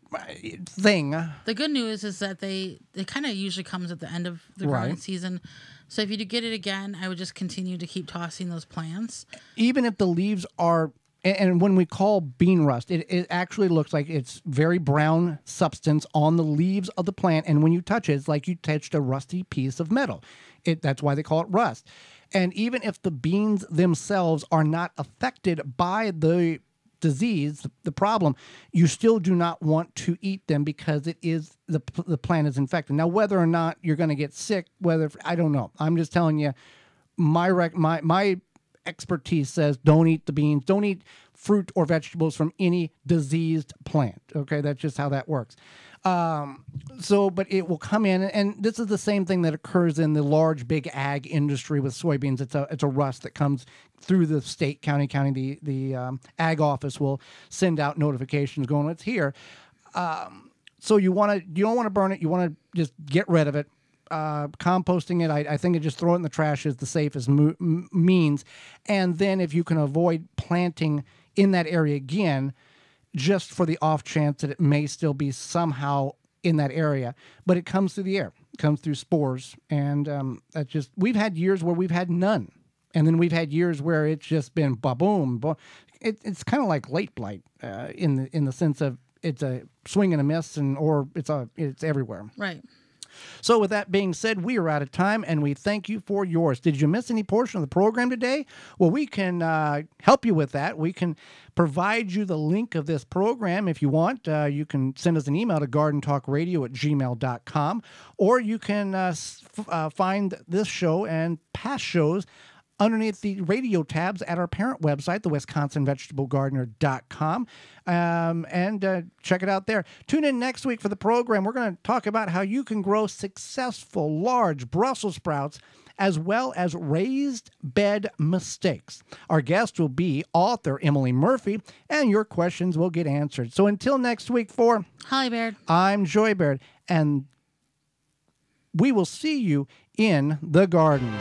thing. The good news is that they it kind of usually comes at the end of the growing right. season. So if you do get it again, I would just continue to keep tossing those plants, even if the leaves are. And when we call bean rust, it, it actually looks like it's very brown substance on the leaves of the plant. And when you touch it, it's like you touched a rusty piece of metal. It, that's why they call it rust. And even if the beans themselves are not affected by the disease, the problem, you still do not want to eat them because it is the, the plant is infected. Now, whether or not you're going to get sick, whether I don't know. I'm just telling you, my rec, my my expertise says don't eat the beans, don't eat fruit or vegetables from any diseased plant. Okay, that's just how that works. Um, so, but it will come in, and this is the same thing that occurs in the large big ag industry with soybeans. It's a it's a rust that comes through the state, county, county. The the um, ag office will send out notifications going, it's here. Um, so you want to you don't want to burn it. You want to just get rid of it. Uh, composting it, I, I think, it just throw it in the trash is the safest mo- means. And then if you can avoid planting in that area again, just for the off chance that it may still be somehow in that area. But it comes through the air, it comes through spores, and um, that's just, we've had years where we've had none, and then we've had years where it's just been ba-boom. Ba- it, it's kind of like late blight uh, in the in the sense of it's a swing and a miss, and or it's a it's everywhere. Right. So with that being said, we are out of time, and we thank you for yours. Did you miss any portion of the program today? Well, we can uh, help you with that. We can provide you the link of this program if you want. Uh, you can send us an email to garden talk radio at gmail dot com, or you can uh, f- uh, find this show and past shows underneath the radio tabs at our parent website, the Wisconsin Vegetable Gardener dot com, um, and uh, check it out there. Tune in next week for the program. We're going to talk about how you can grow successful large Brussels sprouts as well as raised bed mistakes. Our guest will be author Emily Murphy, and your questions will get answered. So until next week, for Holly Baird, I'm Joey Baird, and we will see you in the garden.